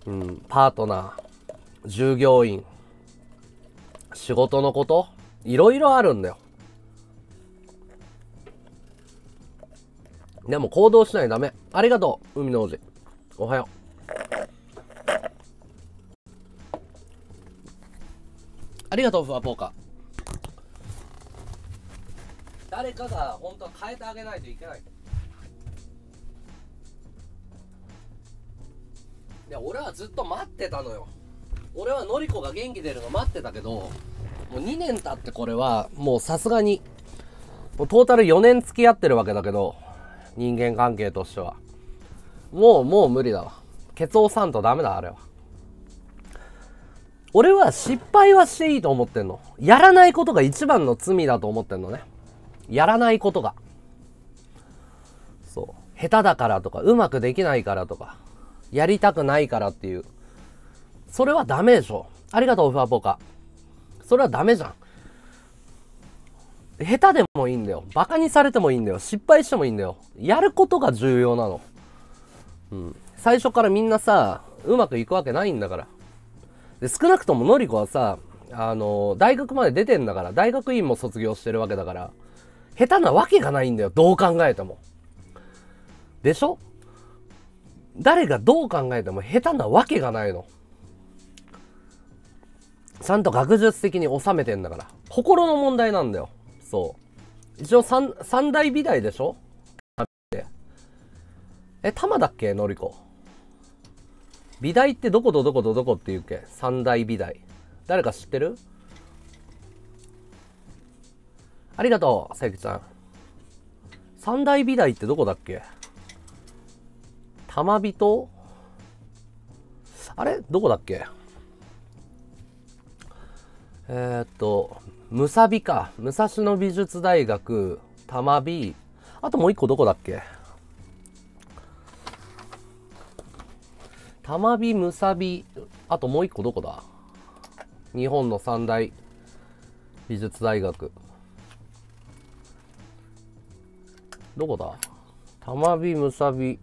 うん、パートナー、従業員。仕事のこといろいろあるんだよ。でも行動しないとダメ。ありがとう、海の王子。おはよう。ありがとう、ふわぽーか。誰かが本当は変えてあげないといけない。いや、俺はずっと待ってたのよ。俺はのりこが元気出るの待ってたけど、もう2年経ってこれはもうさすがに、もうトータル4年付き合ってるわけだけど、人間関係としては。もう無理だわ。ケツをさんとダメだ、あれは。俺は失敗はしていいと思ってんの。やらないことが一番の罪だと思ってんのね。やらないことが。そう。下手だからとか、うまくできないからとか、やりたくないからっていう。それはダメでしょ。ありがとう、ふわぽーか。それはダメじゃん。下手でもいいんだよ。バカにされてもいいんだよ。失敗してもいいんだよ。やることが重要なの。うん。最初からみんなさ、うまくいくわけないんだから。で、少なくとものりこはさ、大学まで出てんだから、大学院も卒業してるわけだから、下手なわけがないんだよ。どう考えても。でしょ？誰がどう考えても下手なわけがないの。ちゃんと学術的に収めてんだから。心の問題なんだよ。そう。一応三大美大でしょ？玉だっけ？のりこ。美大ってどことどことどこって言うっけ？三大美大。誰か知ってる？ありがとう、さゆきちゃん。三大美大ってどこだっけ？玉美と？あれ？どこだっけ？むさびか。武蔵野美術大学、玉美。あともう一個どこだっけ？玉美、むさび。あともう一個どこだ？日本の三大美術大学。どこだ？玉美、むさび。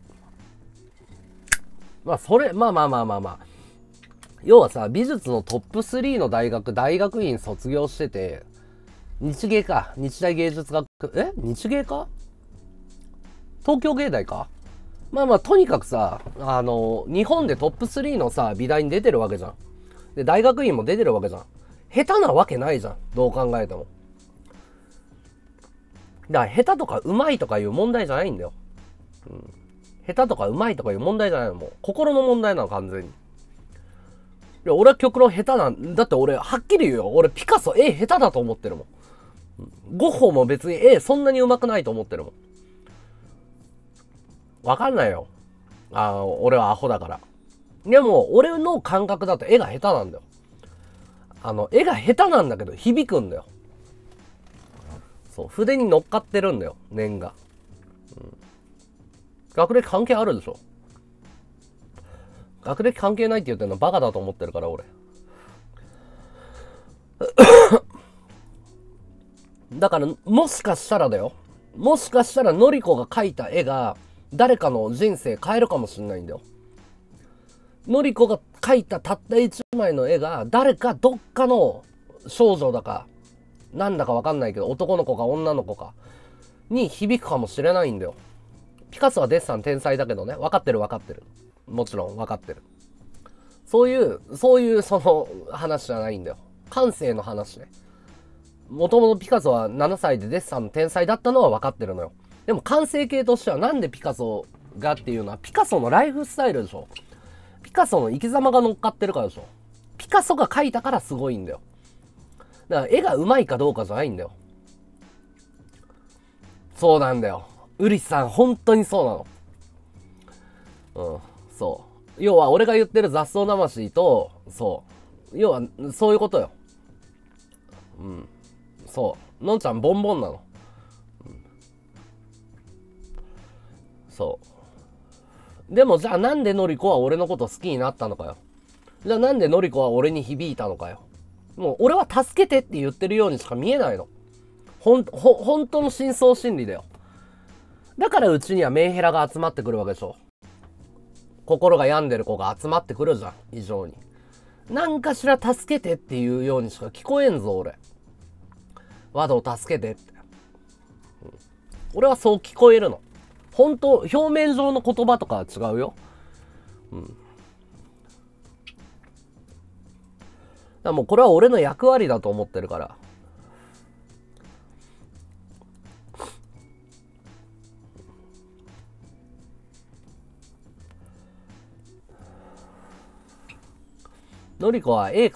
まあ、それ、まあ。要はさ、美術のトップ3の大学院卒業してて、日芸か。日大芸術学、日芸か？東京芸大か？まあ、とにかくさ、日本でトップ3のさ、美大に出てるわけじゃん。で、大学院も出てるわけじゃん。下手なわけないじゃん。どう考えても。だから、下手とか上手いとかいう問題じゃないんだよ。うん、下手とか上手いとかいう問題じゃないの、もう心の問題なの完全に。いや俺は極論下手なんだって、俺はっきり言うよ、俺ピカソ絵下手だと思ってるもん。ゴッホも別に絵そんなに上手くないと思ってるもん。わかんないよ、あ、俺はアホだから。でも俺の感覚だと絵が下手なんだよ。絵が下手なんだけど響くんだよ。そう、筆に乗っかってるんだよ、念が。うん、学歴関係あるでしょ。学歴関係ないって言ってるのバカだと思ってるから俺。だからもしかしたらだよ、もしかしたらのりこが描いた絵が誰かの人生変えるかもしれないんだよ。のりこが描いたたった一枚の絵が誰かどっかの少女だかなんだかわかんないけど男の子か女の子かに響くかもしれないんだよ。ピカソはデッサン天才だけどね、分かってる分かってる、もちろん分かってる。そういうその話じゃないんだよ、感性の話ね。もともとピカソは7歳でデッサンの天才だったのは分かってるのよ。でも完成形としてはなんでピカソがっていうのはピカソのライフスタイルでしょ。ピカソの生き様が乗っかってるからでしょ。ピカソが描いたからすごいんだよ。だから絵がうまいかどうかじゃないんだよ。そうなんだよ。ウリさん本当にそうなの。うん、そう。要は俺が言ってる雑草魂と、そう。要はそういうことよ。うん。そう。のんちゃんボンボンなの。そう。でもじゃあなんでのりこは俺のこと好きになったのかよ。じゃあなんでのりこは俺に響いたのかよ。もう俺は助けてって言ってるようにしか見えないの。本当の深層心理だよ。だからうちにはメンヘラが集まってくるわけでしょ。心が病んでる子が集まってくるじゃん、異常に。なんかしら助けてっていうようにしか聞こえんぞ、俺。ワドを助けてって。うん、俺はそう聞こえるの。本当、表面上の言葉とかは違うよ。うん。だからもうこれは俺の役割だと思ってるから。のりこは絵っ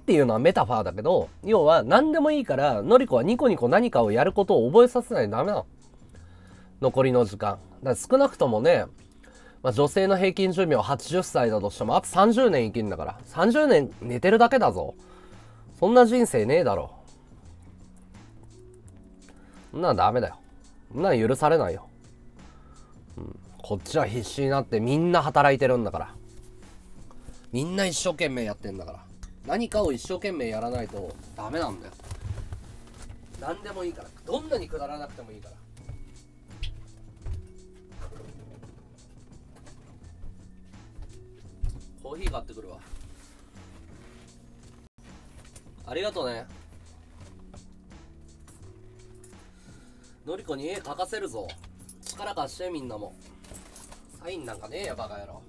ていうのはメタファーだけど、要は何でもいいから、のりこはニコニコ何かをやることを覚えさせないとダメなの。残りの時間。だから少なくともね、まあ、女性の平均寿命80歳だとしても、あと30年生きるんだから。30年寝てるだけだぞ。そんな人生ねえだろ。そんなんダメだよ。そんなん許されないよ。うん、こっちは必死になってみんな働いてるんだから。みんな一生懸命やってんだから。何かを一生懸命やらないとダメなんだよ。何でもいいから。どんなにくだらなくてもいいから。コーヒー買ってくるわ。ありがとうね。のりこに絵描かせるぞ。力貸してみんなも。サインなんかねえやバカ野郎。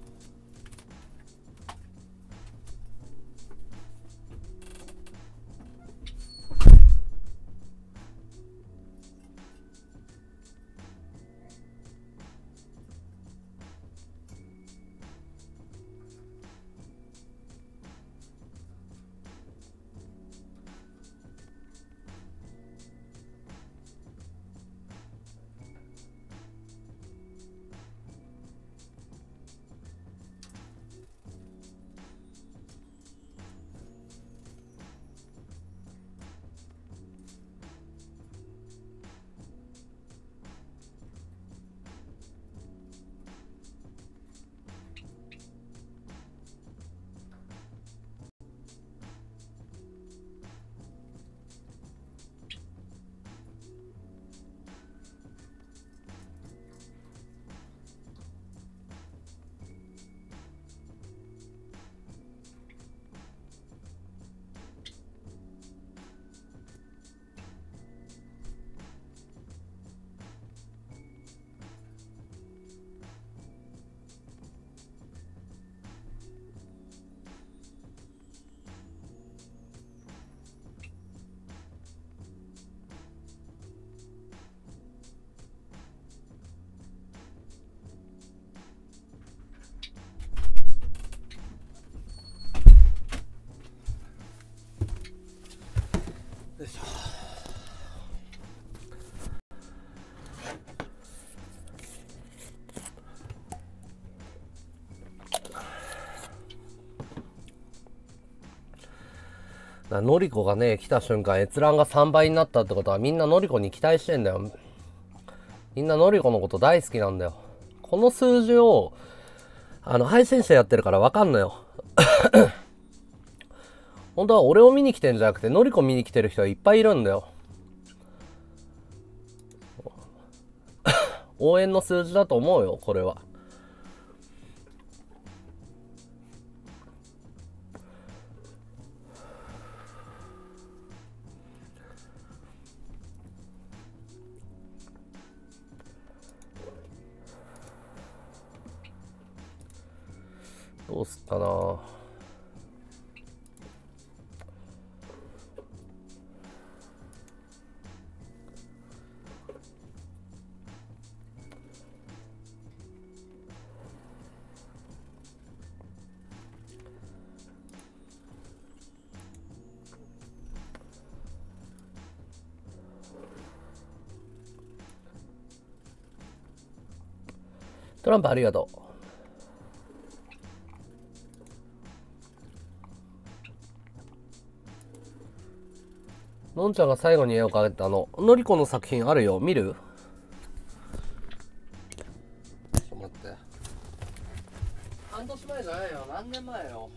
のりこがね、来た瞬間閲覧が3倍になったってことは、みんなのりこに期待してんだよ。みんなのりこのこと大好きなんだよ。この数字を、配信者やってるからわかんのよ。本当は俺を見に来てんじゃなくて、のりこ見に来てる人はいっぱいいるんだよ。応援の数字だと思うよ、これは。どうすっかな。トランプありがとう。のんちゃんが最後に絵を描いたのりこの作品あるよ。見る？ちょっと待って。半年前じゃないよ。何年前よ。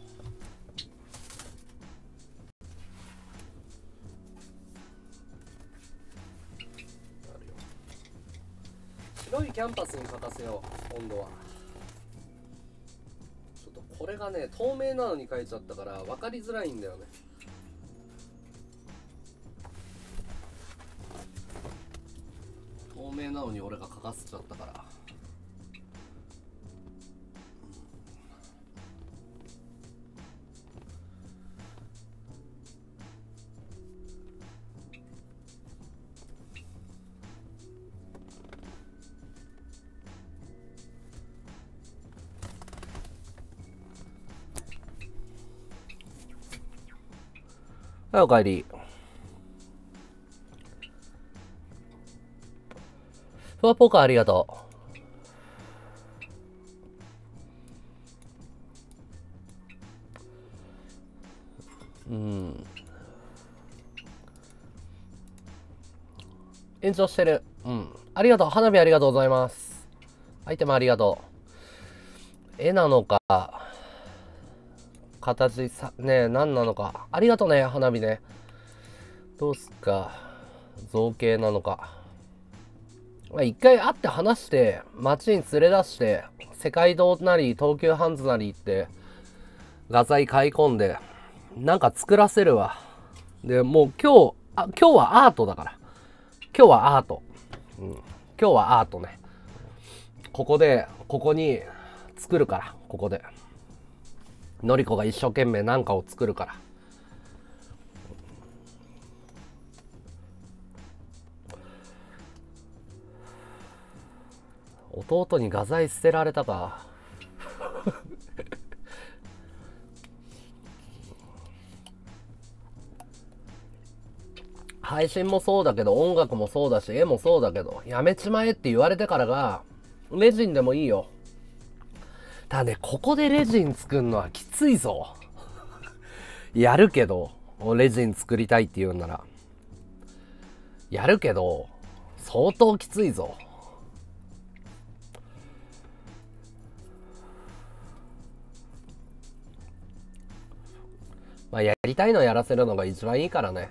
白いキャンパスに描かせよう。今度は。ちょっとこれがね、透明なのに描いちゃったから分かりづらいんだよね。透明なのに俺が書かせちゃったから。はい、おかえり。ふわポカありがとう。延長してる。ありがとう。花火ありがとうございます。アイテムありがとう。絵なのか形さね、何なのか。ありがとうね。花火ね、どうすっか。造形なのか。まあ一回会って話して、街に連れ出して、世界堂なり東急ハンズなり行って、画材買い込んで、なんか作らせるわ。で、もう今日はアートだから。今日はアート。今日はアートね。ここに作るから、ここで。のりこが一生懸命なんかを作るから。弟に画材捨てられたか。配信もそうだけど、音楽もそうだし、絵もそうだけど、やめちまえって言われてからが、レジンでもいいよ。ただね、ここでレジン作るのはきついぞ。やるけど、レジン作りたいって言うんなら。やるけど、相当きついぞ。まあやりたいのやらせるのが一番いいからね。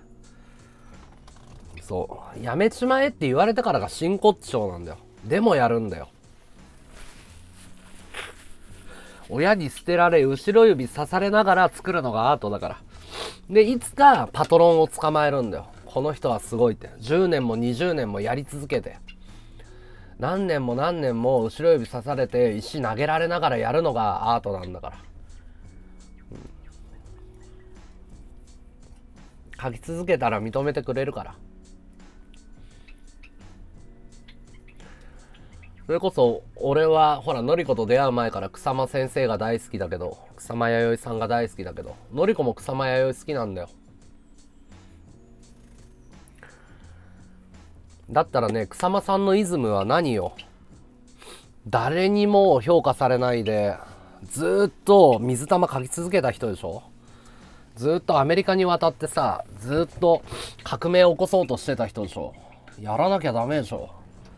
そう。やめちまえって言われたからが真骨頂なんだよ。でもやるんだよ。親に捨てられ、後ろ指刺されながら作るのがアートだから。で、いつかパトロンを捕まえるんだよ。この人はすごいって。10年も20年もやり続けて。何年も何年も後ろ指刺されて石投げられながらやるのがアートなんだから。書き続けたら認めてくれるから。それこそ俺はほら、のりこと出会う前から草間先生が大好きだけど、草間彌生さんが大好きだけど、のりこも草間彌生好きなんだよ。だったらね、草間さんのイズムは何よ。誰にも評価されないでずっと水玉書き続けた人でしょ。ずっとアメリカに渡ってさ、ずっと革命を起こそうとしてた人でしょ。やらなきゃダメでしょ。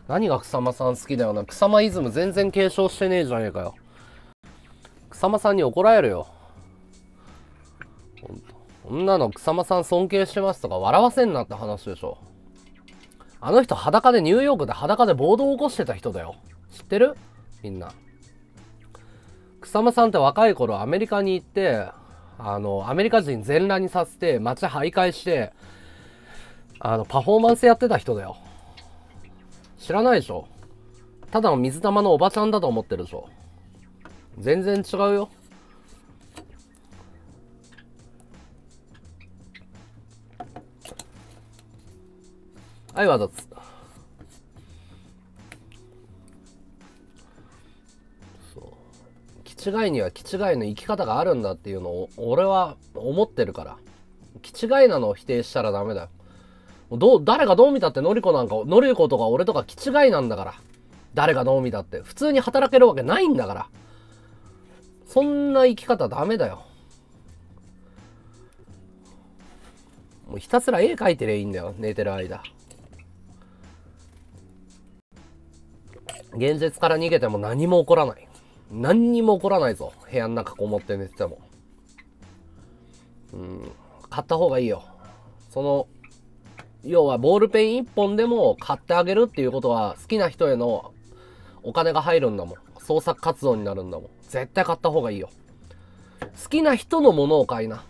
何が草間さん好きだよな。草間イズム全然継承してねえじゃねえかよ。草間さんに怒られるよ。女の草間さん尊敬してますとか笑わせんなって話でしょ。あの人裸でニューヨークで裸で暴動を起こしてた人だよ。知ってる？みんな。草間さんって若い頃アメリカに行ってアメリカ人全裸にさせて街徘徊してパフォーマンスやってた人だよ。知らないでしょ。ただの水玉のおばちゃんだと思ってるでしょ。全然違うよ。はい、わざつ気違いには気違いの生き方があるんだっていうのを俺は思ってるから、気違いなのを否定したらダメだよ。誰がどう見たってのりことか俺とか気違いなんだから。誰がどう見たって普通に働けるわけないんだから。そんな生き方ダメだよ。もうひたすら絵描いてりゃいいんだよ、寝てる間。現実から逃げても何も起こらない。何にも起こらないぞ、部屋の中こもって寝てても。買った方がいいよ。要はボールペン1本でも買ってあげるっていうことは好きな人へのお金が入るんだもん。創作活動になるんだもん。絶対買った方がいいよ。好きな人のものを買いな。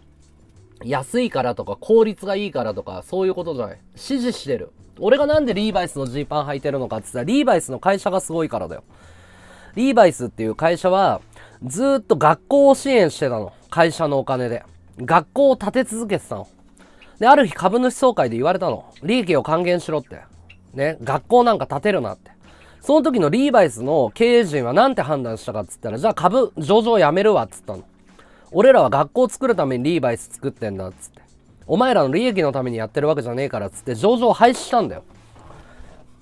安いからとか効率がいいからとかそういうことじゃない。支持してる。俺がなんでリーバイスのジーパン履いてるのかって言ったら、リーバイスの会社がすごいからだよ。リーバイスっていう会社はずっと学校を支援してたの。会社のお金で学校を建て続けてたの。で、ある日株主総会で言われたの。利益を還元しろって。ね、学校なんか建てるなって。その時のリーバイスの経営陣はなんて判断したかっつったら、じゃあ株上場やめるわっつったの。俺らは学校を作るためにリーバイス作ってんだっつって。お前らの利益のためにやってるわけじゃねえからっつって上場廃止したんだよ。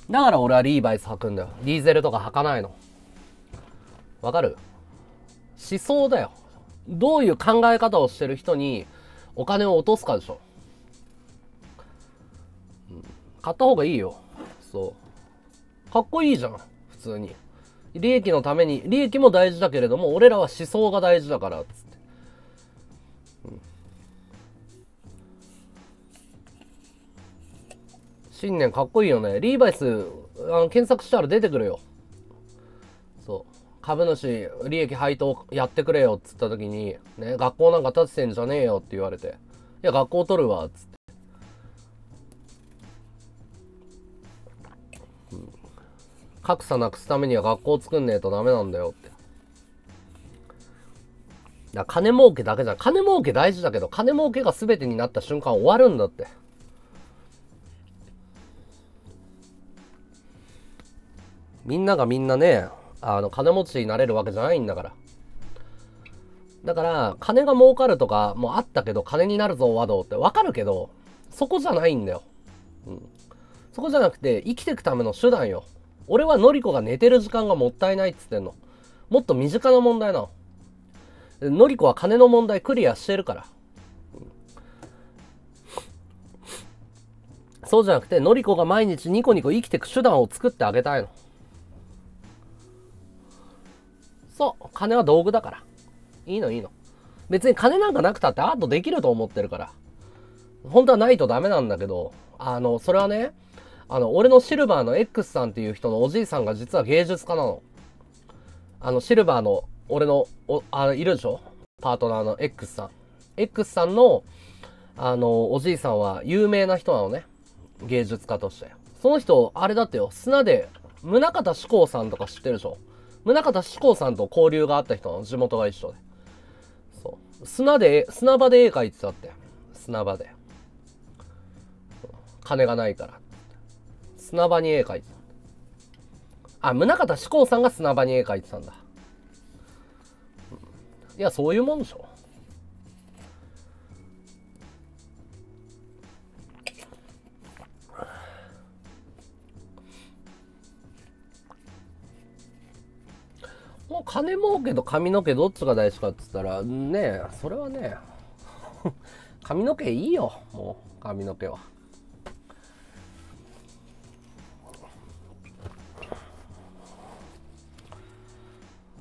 だから俺はリーバイス履くんだよ。ディーゼルとか履かないの。わかる？思想だよ。どういう考え方をしてる人にお金を落とすかでしょ。買った方がいいよ。そう。かっこいいじゃん、普通に。利益のために、利益も大事だけれども、俺らは思想が大事だから、つって。信念かっこいいよね。リーバイス、検索したら出てくるよ。そう。株主、利益配当やってくれよ、つった時に、ね、学校なんか建ててんじゃねえよって言われて。いや、学校取るわ、つって。格差なくすためには学校作んねえとダメなんだよって。だ金儲けだけじゃん。金儲け大事だけど、金儲けが全てになった瞬間終わるんだって。みんながみんなね、金持ちになれるわけじゃないんだから。だから金が儲かるとかもあったけど、金になるぞ和道ってわかるけど、そこじゃないんだよ。そこじゃなくて生きていくための手段よ。俺はのりこが寝てる時間がもったいないっつってんの。もっと身近な問題なの。のりこは金の問題クリアしてるから。そうじゃなくて、のりこが毎日ニコニコ生きてく手段を作ってあげたいの。そう、金は道具だから。いいのいいの。別に金なんかなくたってアートできると思ってるから。本当はないとダメなんだけど、それはね、俺のシルバーの X さんっていう人のおじいさんが実は芸術家なの。シルバーの、俺の、いるでしょ？パートナーの X さん。X さんの、おじいさんは有名な人なのね。芸術家として。その人、あれだってよ、砂で、宗像志功さんとか知ってるでしょ？宗像志功さんと交流があった人なの、地元が一緒で。そう。砂場で絵描いてたって。砂場で。金がないから。砂場に絵描いてた。あ、宗像志功さんが砂場に絵描いてたんだ。いや、そういうもんでしょ。もう金儲けと髪の毛どっちが大事かっつったらね、それはね髪の毛いいよ、もう髪の毛は。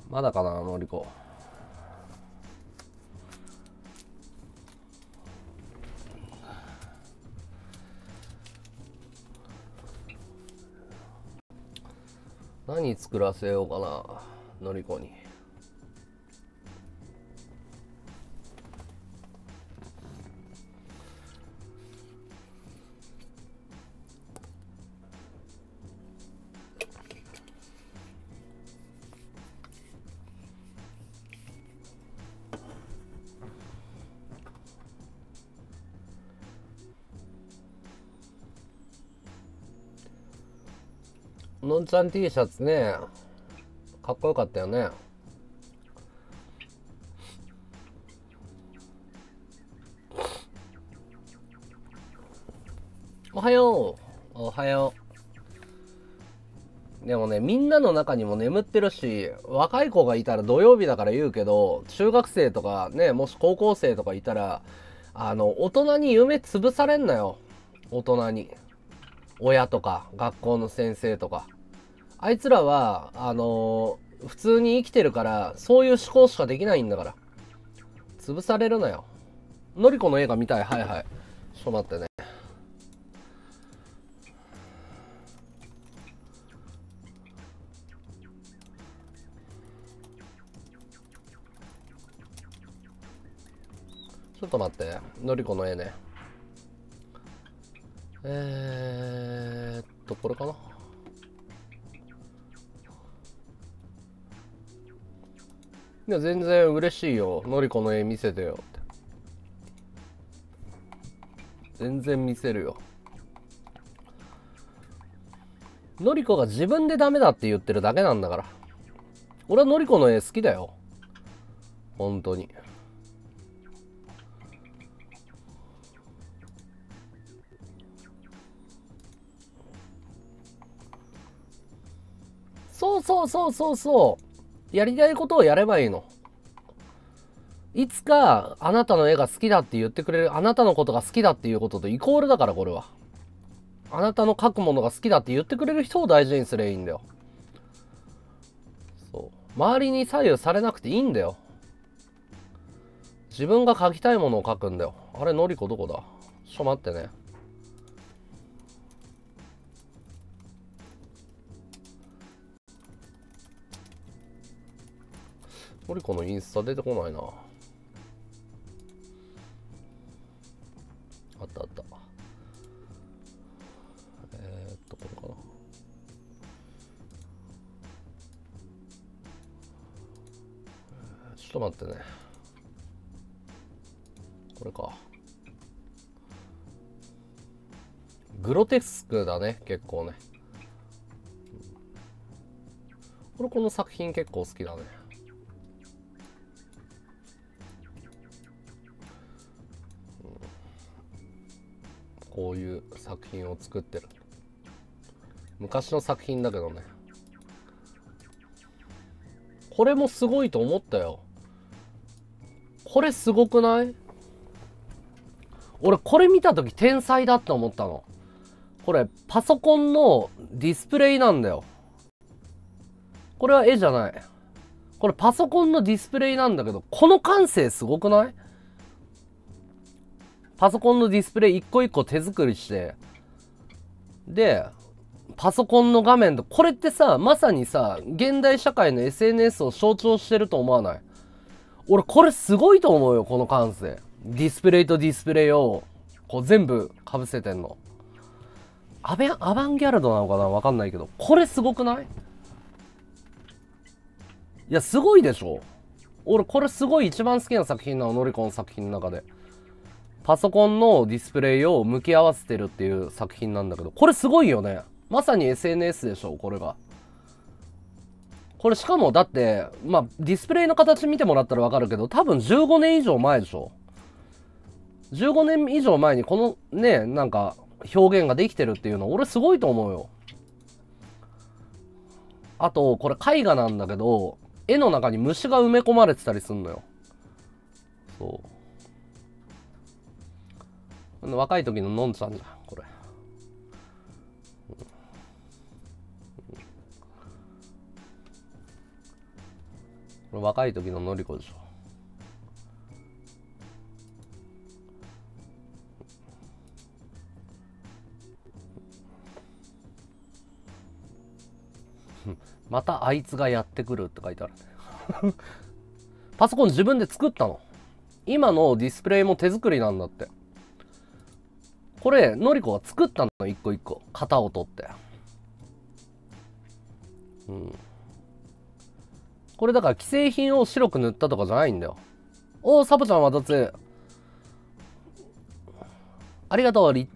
まだかな、のりこ。何作らせようかな、のりこに。のんちゃん T シャツね、かっこよかったよね。おはよう、おはよう。でもね、みんなの中にも眠ってるし、若い子がいたら、土曜日だから言うけど、中学生とかね、もし高校生とかいたら、大人に夢潰されんなよ、大人に。親とか学校の先生とか。あいつらは普通に生きてるから、そういう思考しかできないんだから、潰されるなよ。のりこの映画見たい。はいはい、ちょっと待ってね。ちょっと待って、のりこの絵ね。これかな。いや、全然嬉しいよ。のりこの絵見せてよって。全然見せるよ。のりこが自分でダメだって言ってるだけなんだから。俺はのりこの絵好きだよ。本当に。そう、やりたいことをやればいいの。いつかあなたの絵が好きだって言ってくれる、あなたのことが好きだっていうこととイコールだから、これは。あなたの描くものが好きだって言ってくれる人を大事にすればいいんだよ。そう、周りに左右されなくていいんだよ。自分が描きたいものを描くんだよ。あれ、のりこどこだ？ちょっと待ってね。のりこのインスタ出てこないな。あったあった。これかな。ちょっと待ってね。これか。グロテスクだね、結構ね。俺この作品結構好きだね。こういう作品を作ってる。昔の作品だけどね。これもすごいと思ったよ。これすごくない？俺これ見た時天才だって思ったの。これパソコンのディスプレイなんだよ。これは絵じゃない。これパソコンのディスプレイなんだけど、この感性すごくない？パソコンのディスプレイ一個一個手作りして、でパソコンの画面と、これってさ、まさにさ、現代社会の SNS を象徴してると思わない？俺これすごいと思うよ、この感性。ディスプレイとディスプレイをこう全部かぶせてんの。アバンギャルドなのかな、わかんないけど、これすごくない？いや、すごいでしょ。俺これすごい一番好きな作品なの、のりこの作品の中で。パソコンのディスプレイを向き合わせてるっていう作品なんだけど、これすごいよね。まさに SNS でしょ、これが。これしかもだって、まあ、ディスプレイの形見てもらったらわかるけど、多分15年以上前でしょ。15年以上前にこのね、なんか表現ができてるっていうの、俺すごいと思うよ。あと、これ絵画なんだけど、絵の中に虫が埋め込まれてたりすんのよ。そう。若い時の飲んでたんだこれ。これ若い時ののりこでしょ。またあいつがやってくるって書いてあるパソコン自分で作ったの。今のディスプレイも手作りなんだって。これのりこは作ったの、一個一個型を取って。うん、これだから既製品を白く塗ったとかじゃないんだよ。おお、サボちゃんは脱ありがとう。り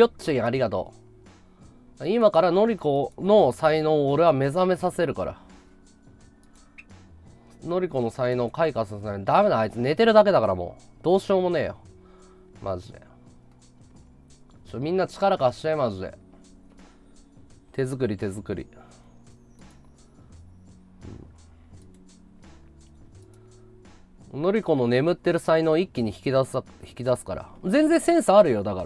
ょっちんありがとう。今からのりこの才能を俺は目覚めさせるから。のりこの才能を開花させない。ダメだ、あいつ寝てるだけだからもうどうしようもねえよマジで。みんな力貸してマジで。手作り手作り。のりこの眠ってる才能を一気に引き出すから。全然センスあるよ。だか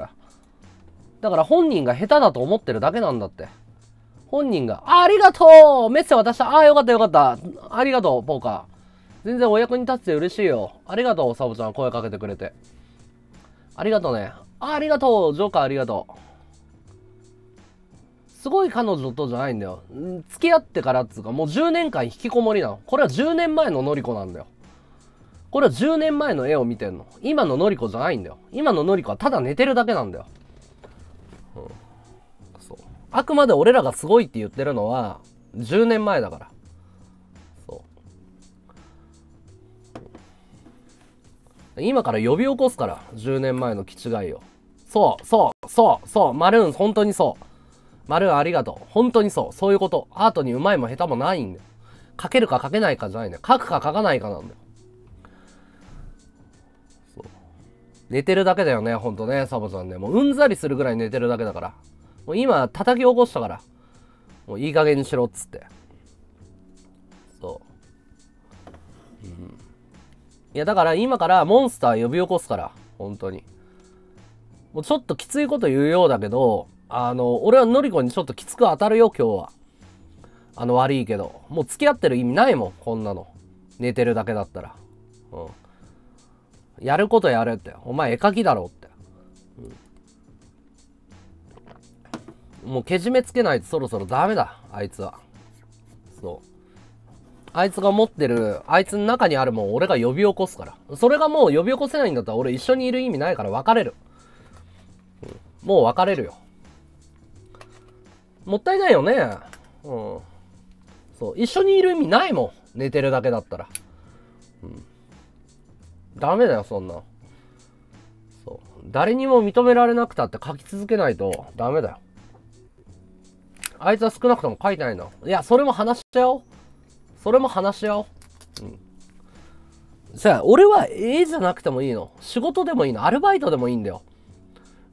ら本人が下手だと思ってるだけなんだって。本人が ありがとうメッセ渡した。ああよかったよかった、ありがとうポーカー、全然お役に立つて嬉しいよ。ありがとうサボちゃん声かけてくれてありがとうね。ありがとうジョーカーありがとう。すごい彼女とじゃないんだよ。付き合ってからっつうかもう10年間引きこもりなの。これは10年前ののりこなんだよ。これは10年前の絵を見てんの。今ののりこじゃないんだよ。今ののりこはただ寝てるだけなんだよ。うん、そう、あくまで俺らがすごいって言ってるのは10年前だから。そう今から呼び起こすから10年前の気違いを。そうそうそうそうマルーン、本当にそう。マルーンありがとう、本当にそう、そういうこと。アートにうまいも下手もないんだよ。書けるか書けないかじゃないんだよ。書くか書かないかなんだよ。寝てるだけだよね、ほんとね、サボちゃんね。もううんざりするぐらい寝てるだけだから。もう今、叩き起こしたから。もういい加減にしろっつって。そう。うん、いや、だから今からモンスター呼び起こすから、ほんとに。もうちょっときついこと言うようだけど、俺はのりこにちょっときつく当たるよ、今日は。悪いけど。もう付き合ってる意味ないもん、こんなの。寝てるだけだったら。うん。やることやれって。お前絵描きだろって、うん、もうけじめつけないとそろそろダメだあいつは。そうあいつが持ってる、あいつの中にあるもん俺が呼び起こすから。それがもう呼び起こせないんだったら俺一緒にいる意味ないから別れる、うん、もう別れるよ。もったいないよね。うん、そう一緒にいる意味ないもん寝てるだけだったら。うん、ダメだよそんな。そう誰にも認められなくたって書き続けないとダメだよ。あいつは少なくとも書いてないな。いやそれも話しちゃおう、それも話し合おう。うん、さあ俺は絵じゃなくてもいいの、仕事でもいいの、アルバイトでもいいんだよ。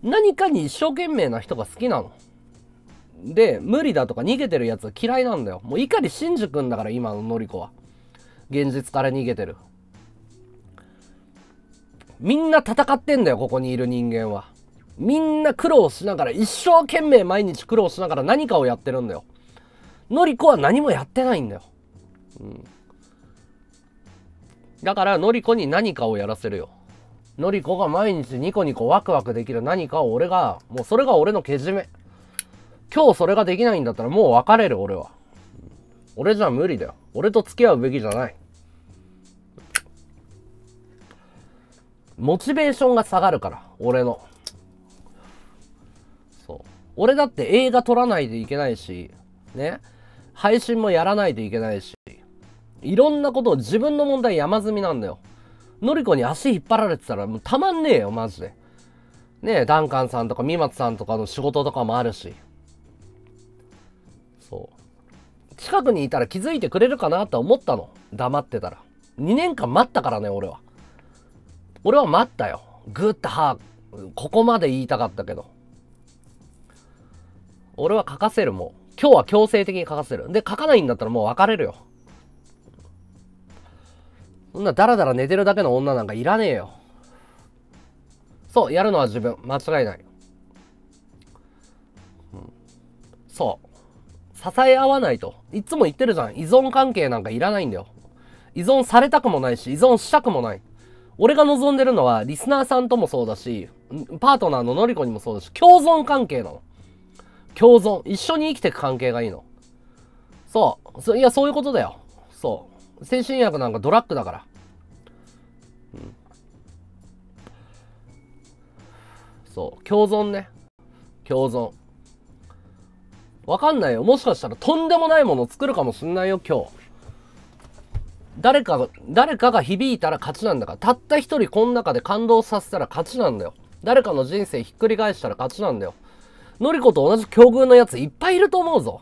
何かに一生懸命な人が好きなので、無理だとか逃げてるやつは嫌いなんだよ。もう碇シンジ君だから今ののりこは。現実から逃げてる。みんな戦ってんだよここにいる人間は。みんな苦労しながら、一生懸命毎日苦労しながら何かをやってるんだよ。のりこは何もやってないんだよ。うん、だからのりこに何かをやらせるよ。のりこが毎日ニコニコワクワクできる何かを俺が、もうそれが俺のけじめ。今日それができないんだったらもう別れる俺は。俺じゃ無理だよ。俺と付き合うべきじゃない。モチベーションが下がるから俺の。そう俺だって映画撮らないといけないしね、配信もやらないといけないし、いろんなことを自分の問題山積みなんだよ。のりこに足引っ張られてたらもうたまんねえよマジでね。えダンカンさんとか三松さんとかの仕事とかもあるし、そう近くにいたら気づいてくれるかなと思ったの。黙ってたら2年間待ったからね俺は。俺は待ったよ。グッとはここまで言いたかったけど、俺は書かせる。もう今日は強制的に書かせる。で書かないんだったらもう別れるよ。そんなダラダラ寝てるだけの女なんかいらねえよ。そう、やるのは自分。間違いない。うん、そう。支え合わないと。いつも言ってるじゃん。依存関係なんかいらないんだよ。依存されたくもないし、依存したくもない。俺が望んでるのは、リスナーさんともそうだし、パートナーののりこにもそうだし、共存関係なの。共存。一緒に生きていく関係がいいの。そう。いや、そういうことだよ。そう。精神薬なんかドラッグだから。うん。そう。共存ね。共存。わかんないよ。もしかしたらとんでもないものを作るかもしんないよ、今日。誰かが響いたら勝ちなんだから。たった一人この中で感動させたら勝ちなんだよ。誰かの人生ひっくり返したら勝ちなんだよ。のりこと同じ境遇のやついっぱいいると思うぞ。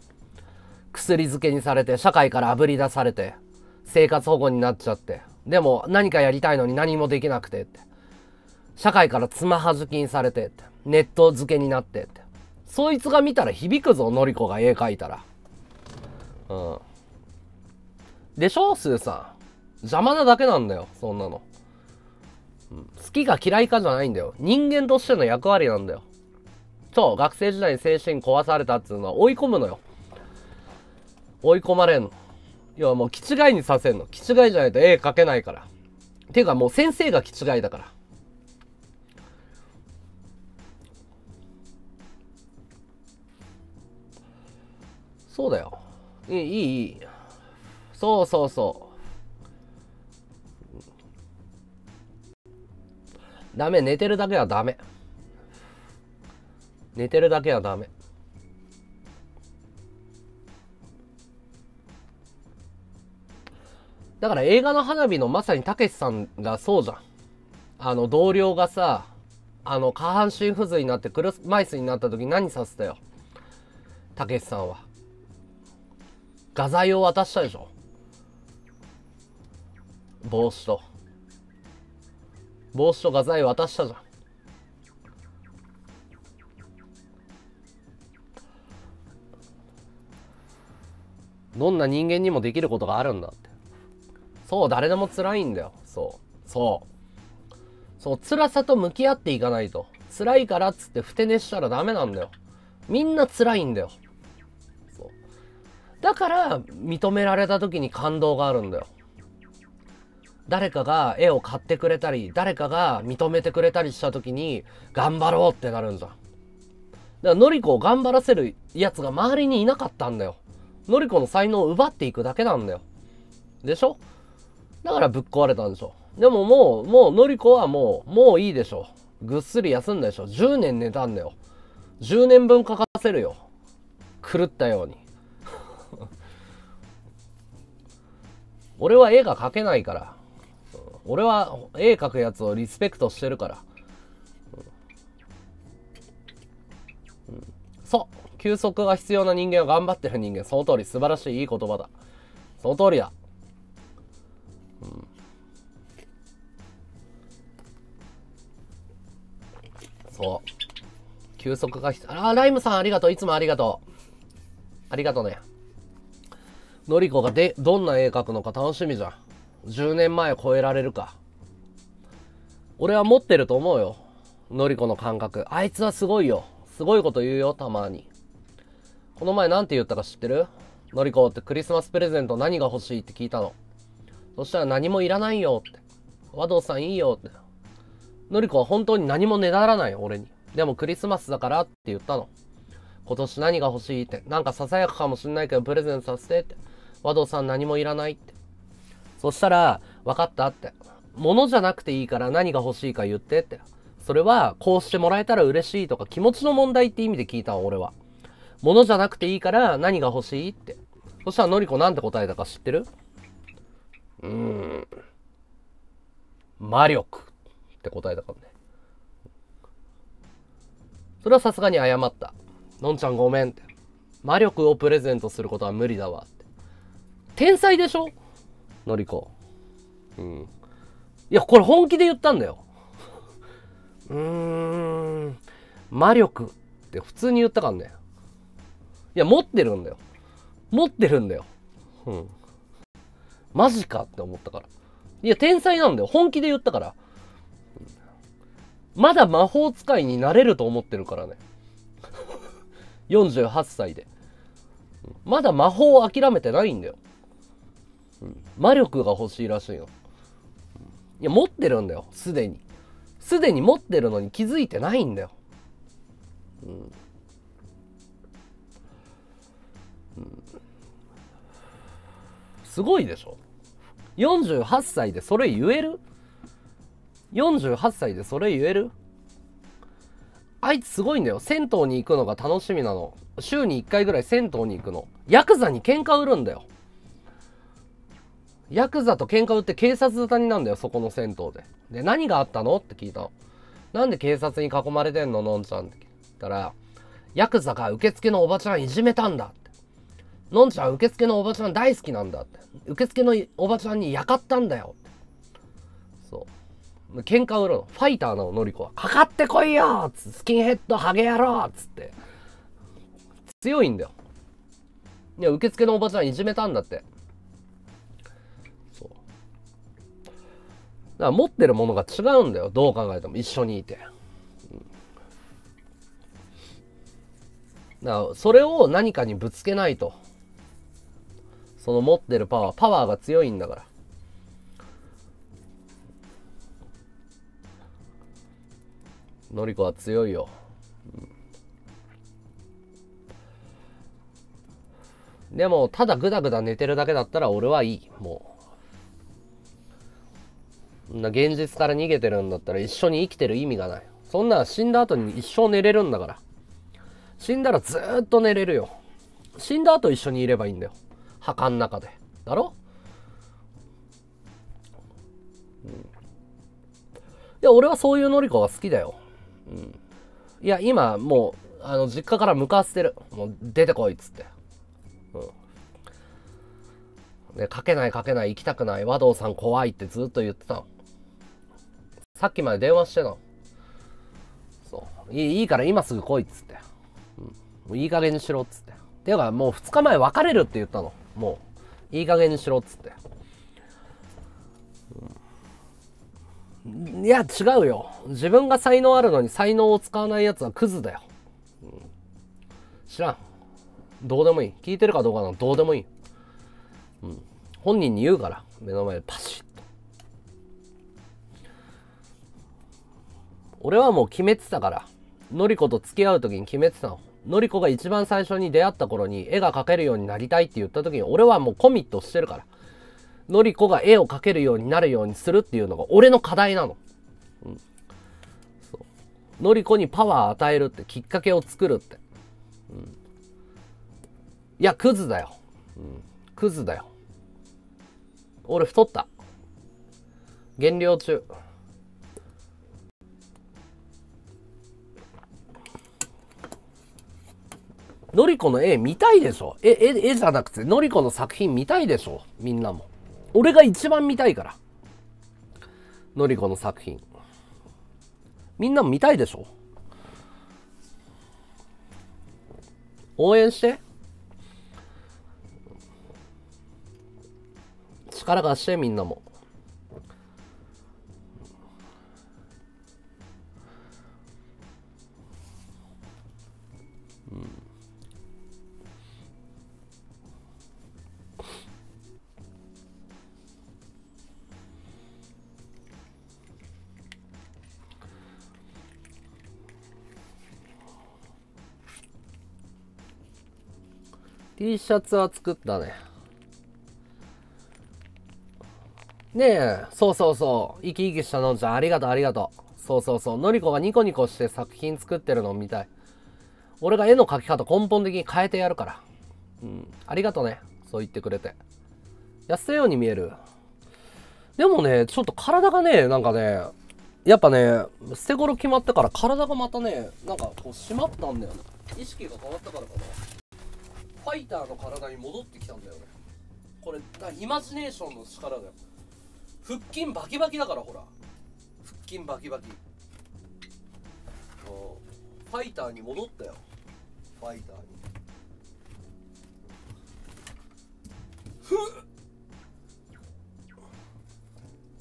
薬漬けにされて、社会からあぶり出されて、生活保護になっちゃって。でも何かやりたいのに何もできなくてって。社会からつまはじきにされてって。ネット漬けになってって。そいつが見たら響くぞ、のりこが絵描いたら。うん。でしょ、スーさん。邪魔なだけなんだよ、そんなの。うん、好きか嫌いかじゃないんだよ。人間としての役割なんだよ。そう、学生時代に精神壊されたっていうのは追い込むのよ。追い込まれんの。要はもう、気違いにさせんの。気違いじゃないと絵描けないから。ていうかもう、先生が気違いだから。そうだよ。いい。そうそうそう。ダメ、寝てるだけはダメ。寝てるだけはダメ。だから映画の花火のまさにたけしさんがそうじゃん。同僚がさ、下半身不随になって車椅子になった時何させたよ。たけしさんは。画材を渡したでしょ。帽子と。帽子と画材渡したじゃん。どんな人間にもできることがあるんだって。そう、誰でも辛いんだよ。そう。そう。そう、辛さと向き合っていかないと。辛いからっつってふて寝したらダメなんだよ。みんな辛いんだよ。だから認められた時に感動があるんだよ。誰かが絵を買ってくれたり、誰かが認めてくれたりした時に頑張ろうってなるんじゃん。だからのりこを頑張らせるやつが周りにいなかったんだよ。のりこの才能を奪っていくだけなんだよ。でしょ？だからぶっ壊れたんでしょ。でももうのりこはもういいでしょ。ぐっすり休んだでしょ。10年寝たんだよ。10年分書かせるよ。狂ったように。俺は絵が描けないから。俺は絵描くやつをリスペクトしてるから。うん、そう。休息が必要な人間は頑張ってる人間。その通り。素晴らしい。いい言葉だ。その通りだ。うん、そう。休息が必要。ああ、ライムさんありがとう。いつもありがとう。ありがとうね。のりこがどんな絵描くのか楽しみじゃん。10年前超えられるか。俺は持ってると思うよ。のりこの感覚。あいつはすごいよ。すごいこと言うよ、たまに。この前なんて言ったか知ってる？のりこってクリスマスプレゼント何が欲しいって聞いたの。そしたら何もいらないよって。和道さんいいよって。のりこは本当に何もねだらない、俺に。でもクリスマスだからって言ったの。今年何が欲しいって。なんかささやかかもしんないけどプレゼントさせてって。和道さん何もいらないって。そしたら、分かったって。物じゃなくていいから何が欲しいか言ってって。それは、こうしてもらえたら嬉しいとか気持ちの問題って意味で聞いたの、俺は。物じゃなくていいから何が欲しいって。そしたら、のりこなんて答えたか知ってる？魔力って答えたからね。それはさすがに謝った。のんちゃんごめんって。魔力をプレゼントすることは無理だわ。天才でしょのりこ。うん。いや、これ本気で言ったんだよ。魔力って普通に言ったからね。いや、持ってるんだよ。持ってるんだよ。うん。マジかって思ったから。いや、天才なんだよ。本気で言ったから。まだ魔法使いになれると思ってるからね。48歳で。まだ魔法を諦めてないんだよ。魔力が欲しいらしいの。いや、持ってるんだよ、すでに。すでに持ってるのに気づいてないんだよ。すごいでしょ。48歳でそれ言える？ 48 歳でそれ言える？あいつすごいんだよ。銭湯に行くのが楽しみなの。週に1回ぐらい銭湯に行くの。ヤクザに喧嘩売るんだよ。ヤクザと喧嘩売って警察沙汰になんだよ、そこの銭湯で。で、何があったのって聞いたの。なんで警察に囲まれてんの、のんちゃんって聞いたら、ヤクザが受付のおばちゃんいじめたんだって。のんちゃん受付のおばちゃん大好きなんだって。受付のおばちゃんにやかったんだよって。そう。喧嘩売るの。ファイターののりこは、かかってこいよー、スキンヘッドハゲ野郎っつって。強いんだよ。いや、受付のおばちゃんいじめたんだって。だから持ってるものが違うんだよ、どう考えても一緒にいて。だからそれを何かにぶつけないと。その持ってるパワーが強いんだから。のりこは強いよ。でもただグダグダ寝てるだけだったら俺はいい、もう。現実から逃げてるんだったら一緒に生きてる意味がない。そんな死んだ後に一生寝れるんだから。死んだらずーっと寝れるよ。死んだ後一緒にいればいいんだよ、墓の中で。だろ？いや、俺はそういうのりこが好きだよ。いや、今もう実家から向かわせてる。もう出てこいっつって。で、書けない書けない、行きたくない、和道さん怖いってずっと言ってたの。さっきまで電話してたの。そう。いいから今すぐ来いっつって。もういい加減にしろっつって。ていうかもう2日前別れるって言ったの。もういい加減にしろっつって。いや違うよ。自分が才能あるのに才能を使わないやつはクズだよ。知らん。どうでもいい。聞いてるかどうかなんてどうでもいい。本人に言うから、目の前でパシッと。俺はもう決めてたから、のりこと付き合う時に決めてたの。のりこが一番最初に出会った頃に絵が描けるようになりたいって言った時に俺はもうコミットしてるから、のりこが絵を描けるようになるようにするっていうのが俺の課題なの。そう。のりこにパワー与えるって、きっかけを作るって、いやクズだよ、クズだよ。俺太った、減量中。のりこの絵見たいでしょ。絵じゃなくてのりこの作品見たいでしょ、みんなも。俺が一番見たいから、のりこの作品みんなも見たいでしょ。応援して、力貸して、みんなも。T シャツは作ったね。ねえ、そうそうそう、生き生きしたのんちゃん、ありがとうありがとう。そうそうそう、のりこがニコニコして作品作ってるの見たい。俺が絵の描き方根本的に変えてやるから。ありがとね、そう言ってくれて。痩せように見える。でもね、ちょっと体がね、なんかね、やっぱね、捨て頃決まったから体がまたね、なんかこう締まったんだよね。意識が変わったからかな。ファイターの体に戻ってきたんだよね。これ、イマジネーションの力だよ。腹筋バキバキだから、ほら腹筋バキバキ。ファイターに戻ったよ、ファイターに。ふっ、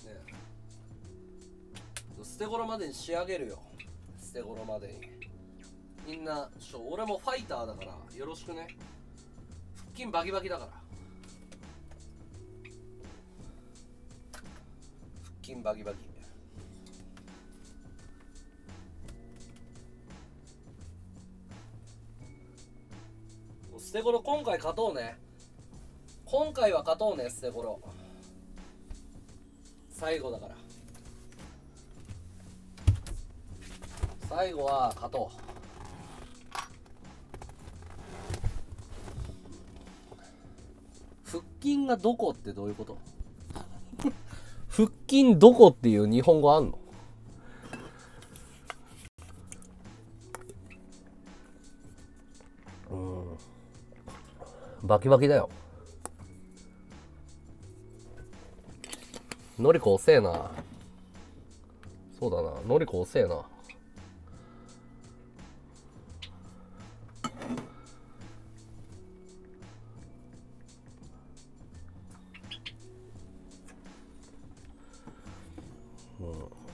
ねえ、捨て頃までに仕上げるよ。捨て頃までに。みんな、俺もファイターだから、よろしくね。腹筋バキバキだから。腹筋バキバキ。捨て頃今回勝とうね。今回は勝とうね、捨て頃。最後だから。最後は勝とう。腹筋がどこってどういうこと？腹筋どこっていう日本語あんの？バキバキだよ。のりこ遅えな。そうだな、のりこ遅えな。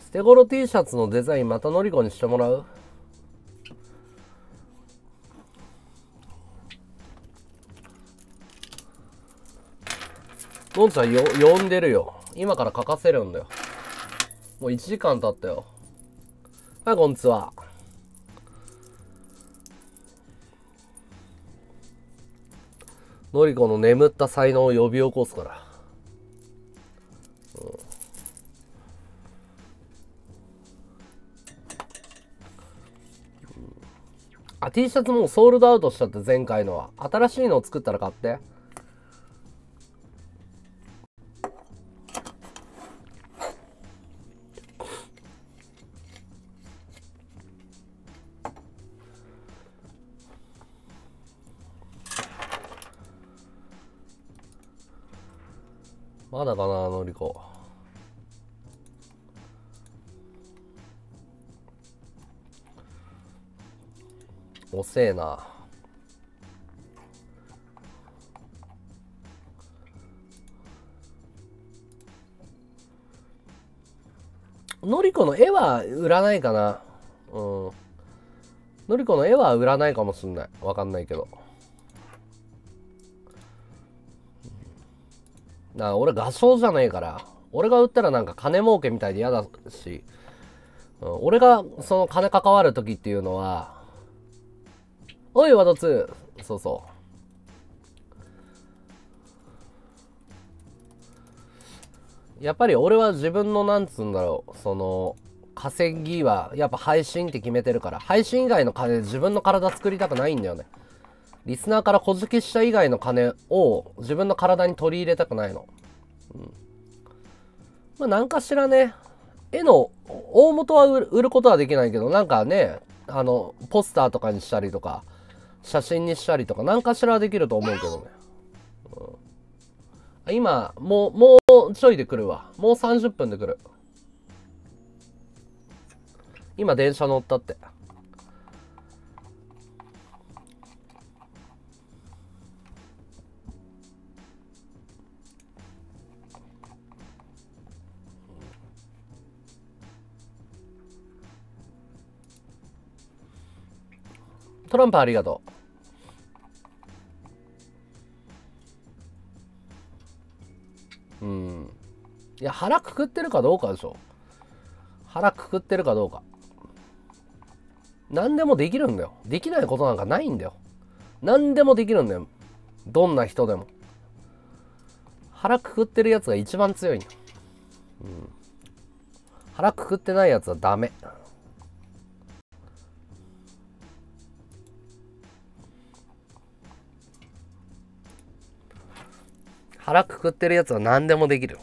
捨て頃 T シャツのデザインまたのりこにしてもらう？のんちゃん呼んでるよ。今から書かせるんだよ。もう1時間経ったよ。はい、こんにちは。のりこの眠った才能を呼び起こすから。あ、T シャツもうソールドアウトしちゃって、前回のは。新しいのを作ったら買って。まだかな、のりこ。遅えな。のりこの絵は売らないかな。うん。のりこの絵は売らないかもしんない。わかんないけど。な、俺画商じゃねえから、俺が売ったらなんか金儲けみたいで嫌だし、俺がその金関わる時っていうのは「おいワドツー」、そうそう、やっぱり俺は自分のなんつうんだろう、その稼ぎはやっぱ配信って決めてるから、配信以外の金で自分の体作りたくないんだよね。リスナーから小突きした以外の金を自分の体に取り入れたくないの。うん、まあ何かしらね、絵の大元は売ることはできないけど、なんかね、ポスターとかにしたりとか、写真にしたりとか、何かしらはできると思うけどね。うん、今、もうちょいで来るわ。もう30分で来る。今、電車乗ったって。トランプありがとう。うん。いや、腹くくってるかどうかでしょ。腹くくってるかどうか。何でもできるんだよ。できないことなんかないんだよ。何でもできるんだよ。どんな人でも。腹くくってるやつが一番強いんだよ。うん。腹くくってないやつはダメ。腹くくってるやつは何でもできる。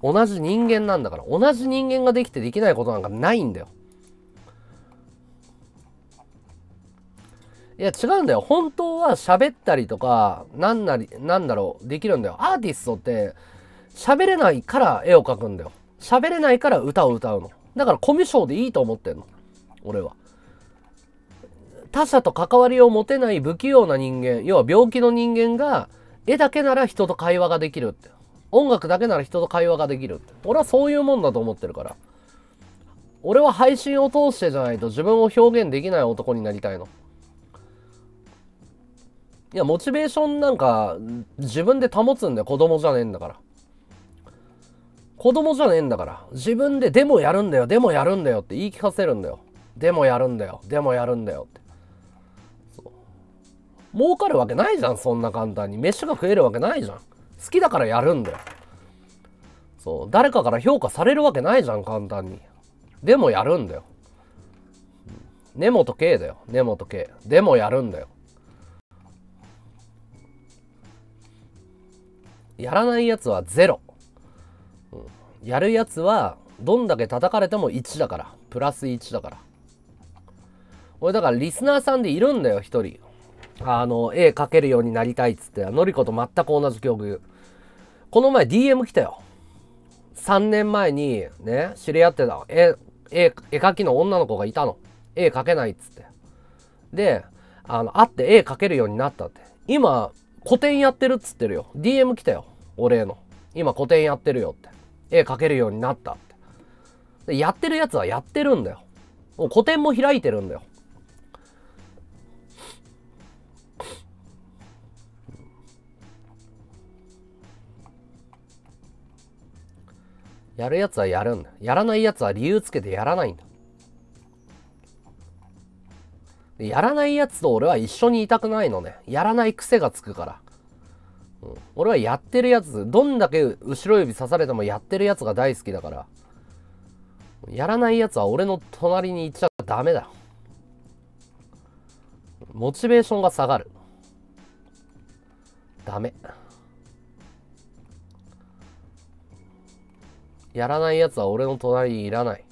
同じ人間なんだから。同じ人間ができてできないことなんかないんだよ。いや違うんだよ。本当は喋ったりとか何なりなんだろうできるんだよ。アーティストって喋れないから絵を描くんだよ。喋れないから歌を歌うの。だからコミュ障でいいと思ってんの。俺は。他者と関わりを持てない不器用な人間、要は病気の人間が絵だけなら人と会話ができるって。音楽だけなら人と会話ができるって。俺はそういうもんだと思ってるから。俺は配信を通してじゃないと自分を表現できない男になりたいの。いや、モチベーションなんか自分で保つんだよ。子供じゃねえんだから。子供じゃねえんだから。自分ででもやるんだよ、でもやるんだよって言い聞かせるんだよ。でもやるんだよ、でもやるんだよって。儲かるわけないじゃん、そんな簡単に。飯が食えるわけないじゃん。好きだからやるんだよ。そう、誰かから評価されるわけないじゃん、簡単に。でもやるんだよ。根本Kだよ、根本K。でもやるんだよ。やらないやつはゼロ。やるやつはどんだけ叩かれても1だから、プラス1だから。俺だからリスナーさんでいるんだよ、一人。絵描けるようになりたいっつって、のりこと全く同じ境遇。この前 DM 来たよ。3年前にね、知り合ってた絵描きの女の子がいたの。絵描けないっつって、で会って絵描けるようになったって。今個展やってるっつってるよ。 DM 来たよ、お礼の。今個展やってるよって、絵描けるようになったって。でやってるやつはやってるんだよ。もう個展も開いてるんだよ。やるやつはやるんだ。やらないやつは理由つけてやらないんだ。でやらないやつと俺は一緒にいたくないのね。やらない癖がつくから。うん、俺はやってるやつ、どんだけ後ろ指刺されてもやってるやつが大好きだから。やらないやつは俺の隣にいっちゃダメだ。モチベーションが下がる。ダメ。やらないやつは俺の隣にいらない。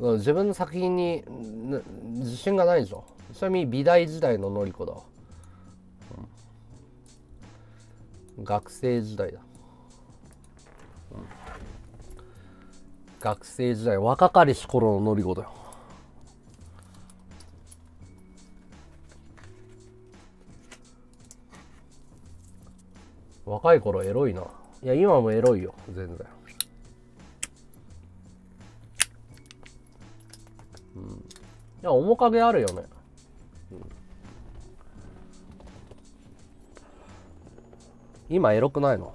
自分の作品に自信がないでしょ。ちなみに美大時代ののりこだわ。学生時代だ。学生時代、若かりし頃ののりこだよ。若い頃エロいな。いや、今もエロいよ、全然。いや、面影あるよね。今エロくないの？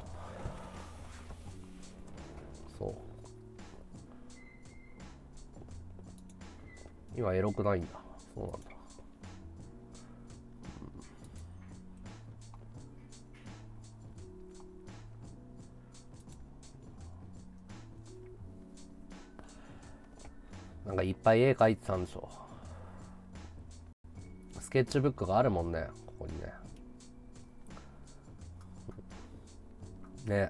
そう。今エロくないんだ。そうなんだ。なんかいっぱい絵描いてたんでしょ。スケッチブックがあるもんね、ここにね。ね。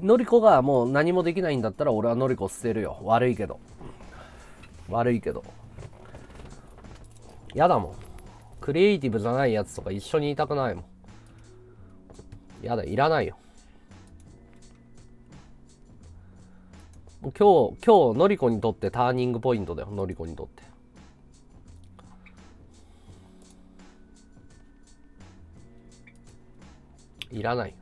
のりこがもう何もできないんだったら俺はのりこ捨てるよ。悪いけど。悪いけど。やだもん。クリエイティブじゃないやつとか一緒にいたくないもん。やだ、いらないよ。今日のりこにとってターニングポイントだよ、のりこにとって。いらないよ。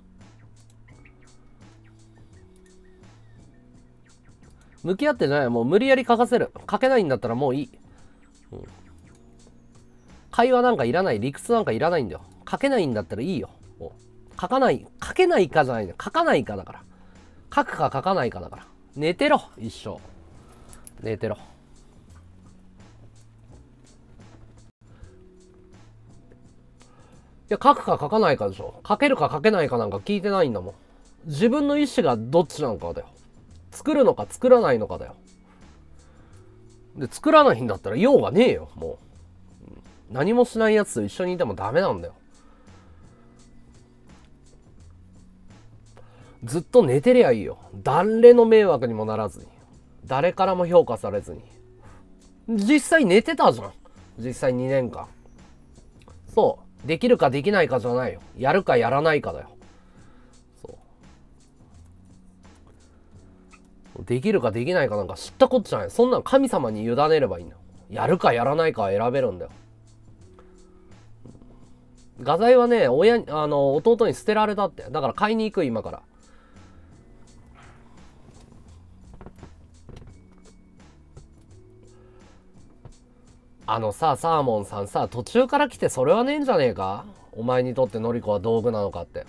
向き合ってない、もう無理やり書かせる。書けないんだったらもういい。うん、会話なんかいらない、理屈なんかいらないんだよ。書けないんだったらいいよ。書かない、書けないかじゃないんだよ。書かないかだから。書くか書かないかだから。寝てろ、一生。寝てろ。いや、書くか書かないかでしょ。書けるか書けないかなんか聞いてないんだもん。自分の意思がどっちなのかだよ。作るのか作らないのかだよ。で、作らないんだったら用がねえよ、もう。何もしないやつと一緒にいてもダメなんだよ。ずっと寝てりゃいいよ。誰の迷惑にもならずに。誰からも評価されずに。実際寝てたじゃん。実際2年間。そう。できるかできないかじゃないよ。やるかやらないかだよ。そう。できるかできないかなんか知ったことじゃない。そんなん神様に委ねればいいんだよ。やるかやらないかは選べるんだよ。画材はね、弟に捨てられたって。だから買いに行く、今から。あのさ、サーモンさんさ、途中から来てそれはねえんじゃねえか？お前にとってのりこは道具なのかって。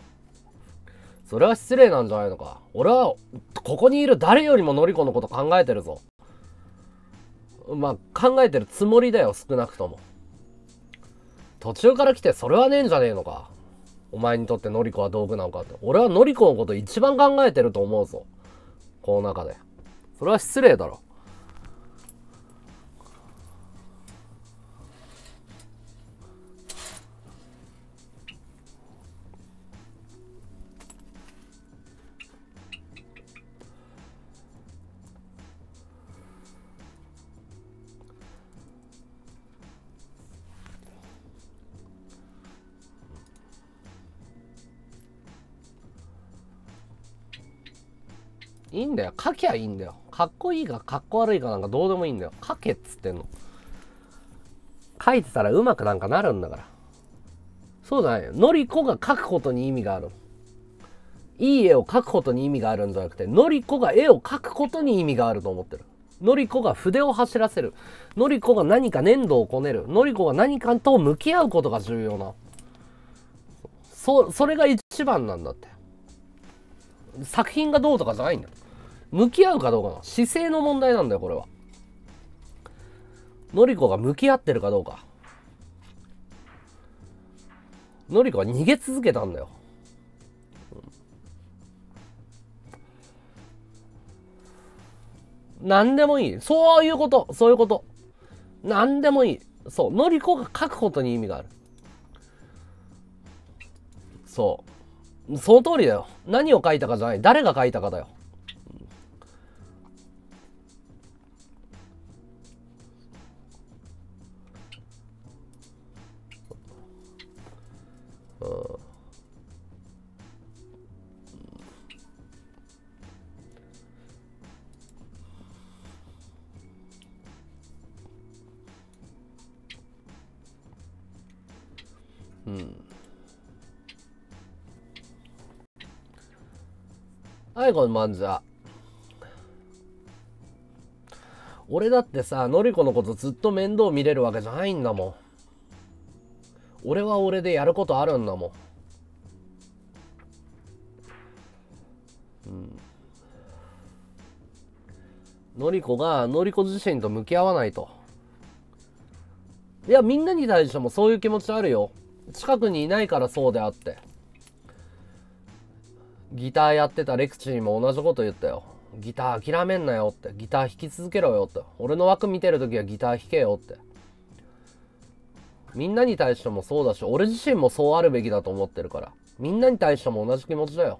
それは失礼なんじゃないのか？俺は、ここにいる誰よりものりこのこと考えてるぞ。まあ、考えてるつもりだよ、少なくとも。途中から来てそれはねえんじゃねえのか？お前にとってのりこは道具なのかって。俺はのりこのこと一番考えてると思うぞ。この中で。それは失礼だろ。いいんだよ。書きゃいいんだよ。かっこいいかかっこ悪いかなんかどうでもいいんだよ。書けっつってんの。書いてたらうまくなんかなるんだから。そうじゃないよ。のりこが書くことに意味がある。いい絵を描くことに意味があるんじゃなくて、のりこが絵を描くことに意味があると思ってる。のりこが筆を走らせる。のりこが何か粘土をこねる。のりこが何かと向き合うことが重要な。それが一番なんだって。作品がどうとかじゃないんだよ。向き合うかどうかの姿勢の問題なんだよ、これは。のりこが向き合ってるかどうか。のりこは逃げ続けたんだよ。何でもいい。そういうこと。そういうこと。何でもいい。そう。のりこが書くことに意味がある。そう。その通りだよ。何を書いたかじゃない。誰が書いたかだよ。うん。はい、この漫才。俺だってさ、のりこのことずっと面倒見れるわけじゃないんだもん。俺は俺でやることあるんだもん。うん。のりこが、のりこ自身と向き合わないと。いや、みんなに対してもそういう気持ちあるよ。近くにいないからそうであって。ギターやってたレクチーにも同じこと言ったよ。ギター諦めんなよって。ギター弾き続けろよって。俺の枠見てるときはギター弾けよって。みんなに対してもそうだし、俺自身もそうあるべきだと思ってるから。みんなに対しても同じ気持ちだよ。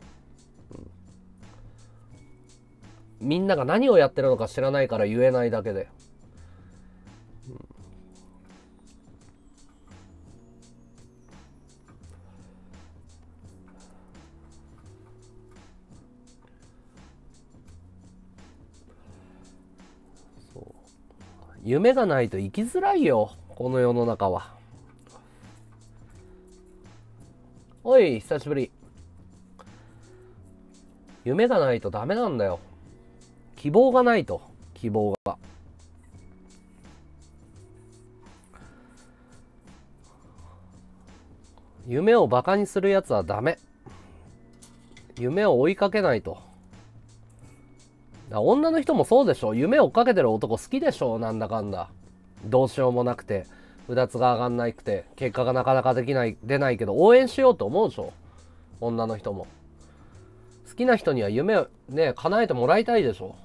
うん、みんなが何をやってるのか知らないから言えないだけで。夢がないと生きづらいよ、この世の中は。おい、久しぶり。夢がないとダメなんだよ。希望がないと、希望が。夢をバカにするやつはダメ。夢を追いかけないと。女の人もそうでしょ。夢を追っかけてる男好きでしょ。なんだかんだ。どうしようもなくて、うだつが上がんなくて、結果がなかなかできない、出ないけど、応援しようと思うでしょ。女の人も。好きな人には夢をね、叶えてもらいたいでしょ。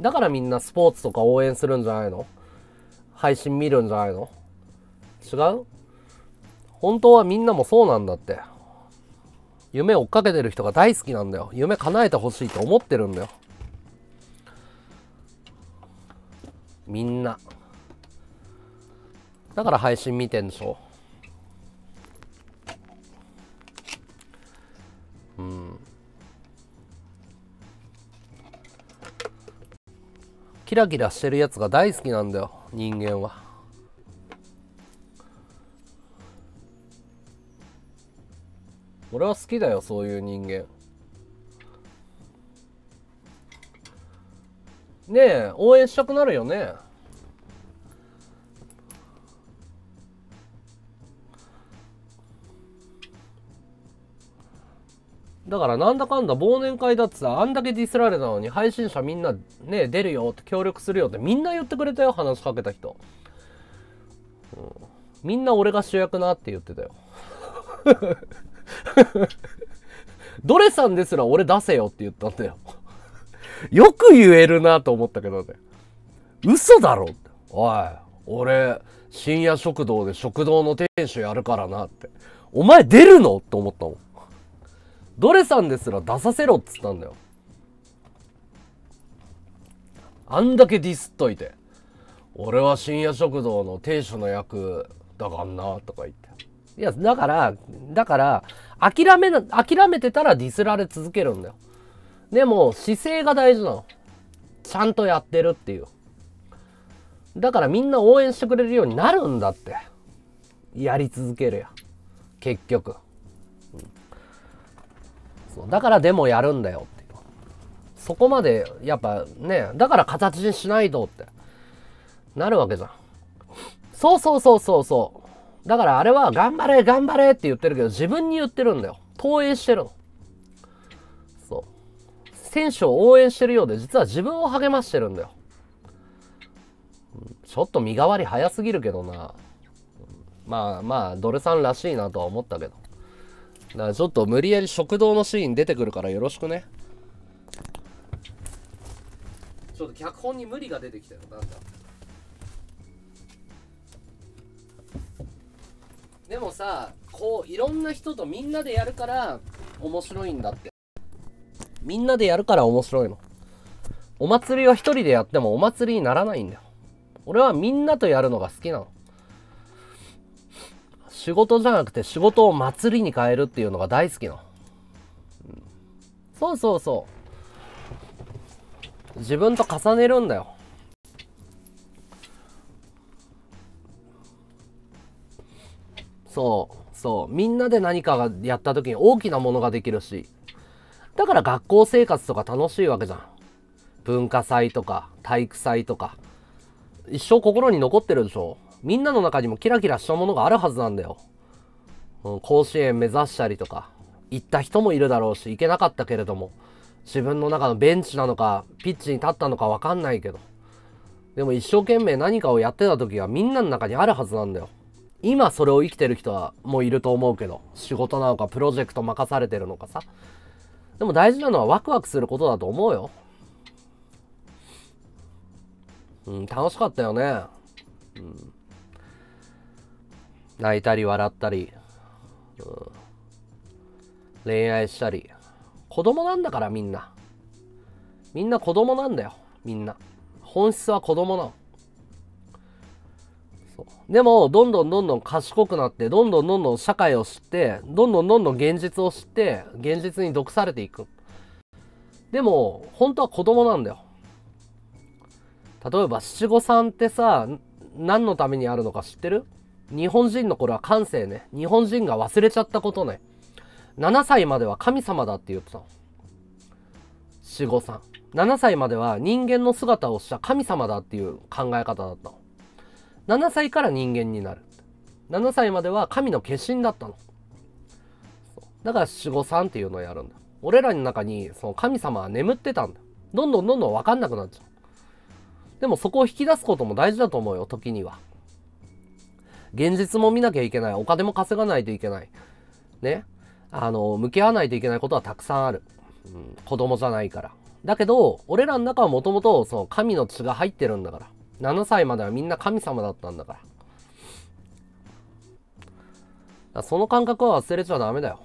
だからみんなスポーツとか応援するんじゃないの？配信見るんじゃないの？違う？本当はみんなもそうなんだって。夢追っかけてる人が大好きなんだよ。夢叶えてほしいと思ってるんだよ。みんな。だから配信見てんでしょ。うん。キラキラしてるやつが大好きなんだよ、人間は。俺は好きだよ、そういう人間。ねえ、応援したくなるよね。だからなんだかんだ忘年会だってさ、あんだけディスられたのに配信者みんなね、出るよって協力するよってみんな言ってくれたよ、話しかけた人。うん、みんな俺が主役なって言ってたよ。ドレさんですら俺出せよって言ったんだよ。よく言えるなと思ったけどね。嘘だろって。おい、俺、深夜食堂で食堂の店主やるからなって。お前出るのって思ったもん。ドレさんですら出させろっつったんだよ。あんだけディスっといて。俺は深夜食堂の店主の役だからなとか言って。いや、だから、諦めてたらディスられ続けるんだよ。でも、姿勢が大事なの。ちゃんとやってるっていう。だからみんな応援してくれるようになるんだって。やり続けるや。結局。うん、そうだからでもやるんだよっていう。そこまで、やっぱね、だから形にしないとって。なるわけじゃん。そうそうそうそうそう。だからあれは頑張れ頑張れって言ってるけど自分に言ってるんだよ。投影してるの。そう。選手を応援してるようで実は自分を励ましてるんだよ。ちょっと身代わり早すぎるけどな。まあドルさんらしいなとは思ったけど。だからちょっと無理やり食堂のシーン出てくるからよろしくね。ちょっと脚本に無理が出てきたよ。なんだ。でもさ、こういろんな人とみんなでやるから面白いんだって。みんなでやるから面白いの。お祭りは一人でやってもお祭りにならないんだよ。俺はみんなとやるのが好きなの。仕事じゃなくて仕事を祭りに変えるっていうのが大好きなの。そうそうそう。自分と重ねるんだよ。そうみんなで何かがやった時に大きなものができるし、だから学校生活とか楽しいわけじゃん。文化祭とか体育祭とか一生心に残ってるでしょ。みんなの中にもキラキラしたものがあるはずなんだよ、うん、甲子園目指したりとか行った人もいるだろうし、行けなかったけれども自分の中のベンチなのかピッチに立ったのか分かんないけど、でも一生懸命何かをやってた時はみんなの中にあるはずなんだよ。今それを生きてる人はもういると思うけど、仕事なのかプロジェクト任されてるのかさ。でも大事なのはワクワクすることだと思うよ。うん、楽しかったよね。うん、泣いたり笑ったり、うん、恋愛したり。子供なんだからみんな。みんな子供なんだよ、みんな。本質は子供なの。でもどんどん賢くなって、どんどん社会を知って、どんどん現実を知って、現実に毒されていく。でも本当は子供なんだよ。例えば七五三ってさ、何のためにあるのか知ってる？日本人の頃は感性ね、日本人が忘れちゃったことね。7歳までは神様だって言ってたの。七五三、7歳までは人間の姿をした神様だっていう考え方だったの。7歳から人間になる。7歳までは神の化身だったの。だから七五三っていうのをやるんだ。俺らの中にその神様は眠ってたんだ。どんどん分かんなくなっちゃう。でもそこを引き出すことも大事だと思うよ、時には。現実も見なきゃいけない。お金も稼がないといけない。ね。向き合わないといけないことはたくさんある。うん、子供じゃないから。だけど俺らの中はもともと神の血が入ってるんだから、7歳まではみんな神様だったんだから、その感覚は忘れちゃダメだよ。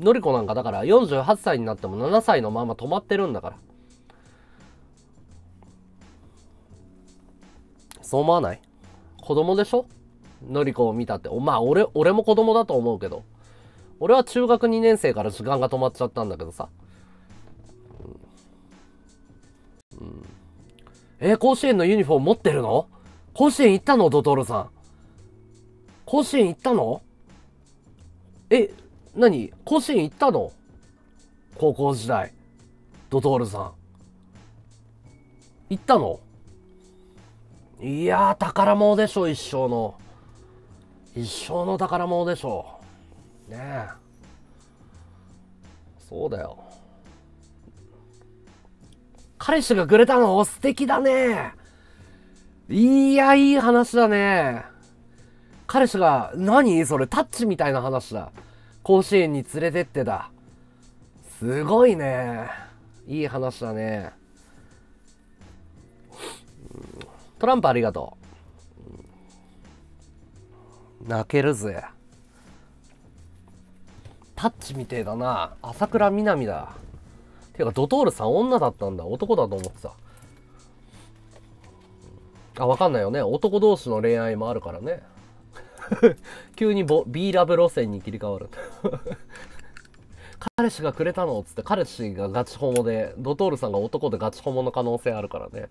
のりこなんかだから48歳になっても7歳のまま止まってるんだから、そう思わない？子供でしょ？のりこを見たって。まあ俺も子供だと思うけど、俺は中学2年生から時間が止まっちゃったんだけどさ、甲子園のユニフォーム持ってるの？甲子園行ったの？ドトールさん甲子園行ったの？何？甲子園行ったの？高校時代。ドトールさん行ったの？いやー、宝物でしょ。一生の宝物でしょねえ。そうだよ。彼氏がくれたの？素敵だね。いや、いい話だね。彼氏が、何それ、タッチみたいな話だ。甲子園に連れてってだ。すごいね。いい話だね。トランプありがとう。泣けるぜ。タッチみてえだな。朝倉みなみだ。てかドトールさん女だったんだ。男だと思ってた。わかんないよね。男同士の恋愛もあるからね。急にBラブ路線に切り替わる。彼氏がくれたのっつって、彼氏がガチホモで、ドトールさんが男でガチホモの可能性あるからね。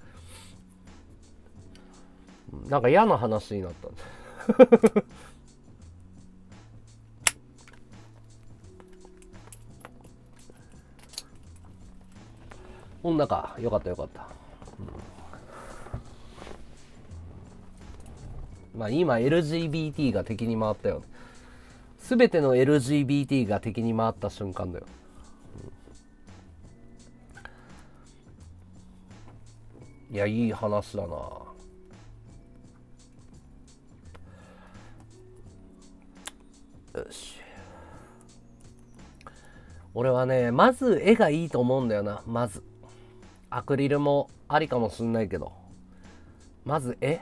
なんか嫌な話になった。女か。よかったよかった、まあ今 LGBT が敵に回ったよ。全ての LGBT が敵に回った瞬間だよ、いやいい話だな。よし、俺はね、まず絵がいいと思うんだよな。まずアクリルもありかもしんないけど、まず絵。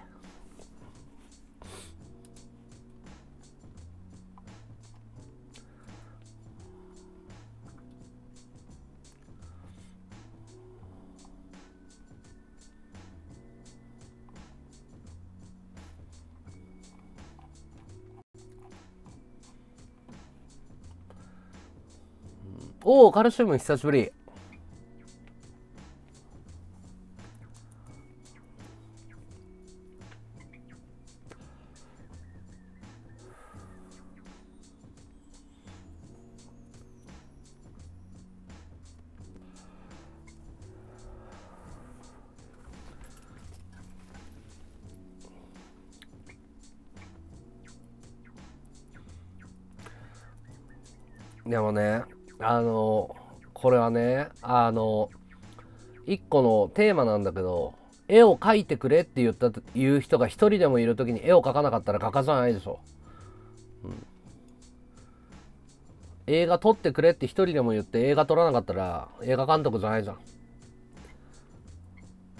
おお、カルシウム久しぶり。でもね、これはね、一個のテーマなんだけど、絵を描いてくれって言う人が一人でもいるときに絵を描かなかったら画家じゃないでしょ、映画撮ってくれって一人でも言って映画撮らなかったら映画監督じゃないじゃん。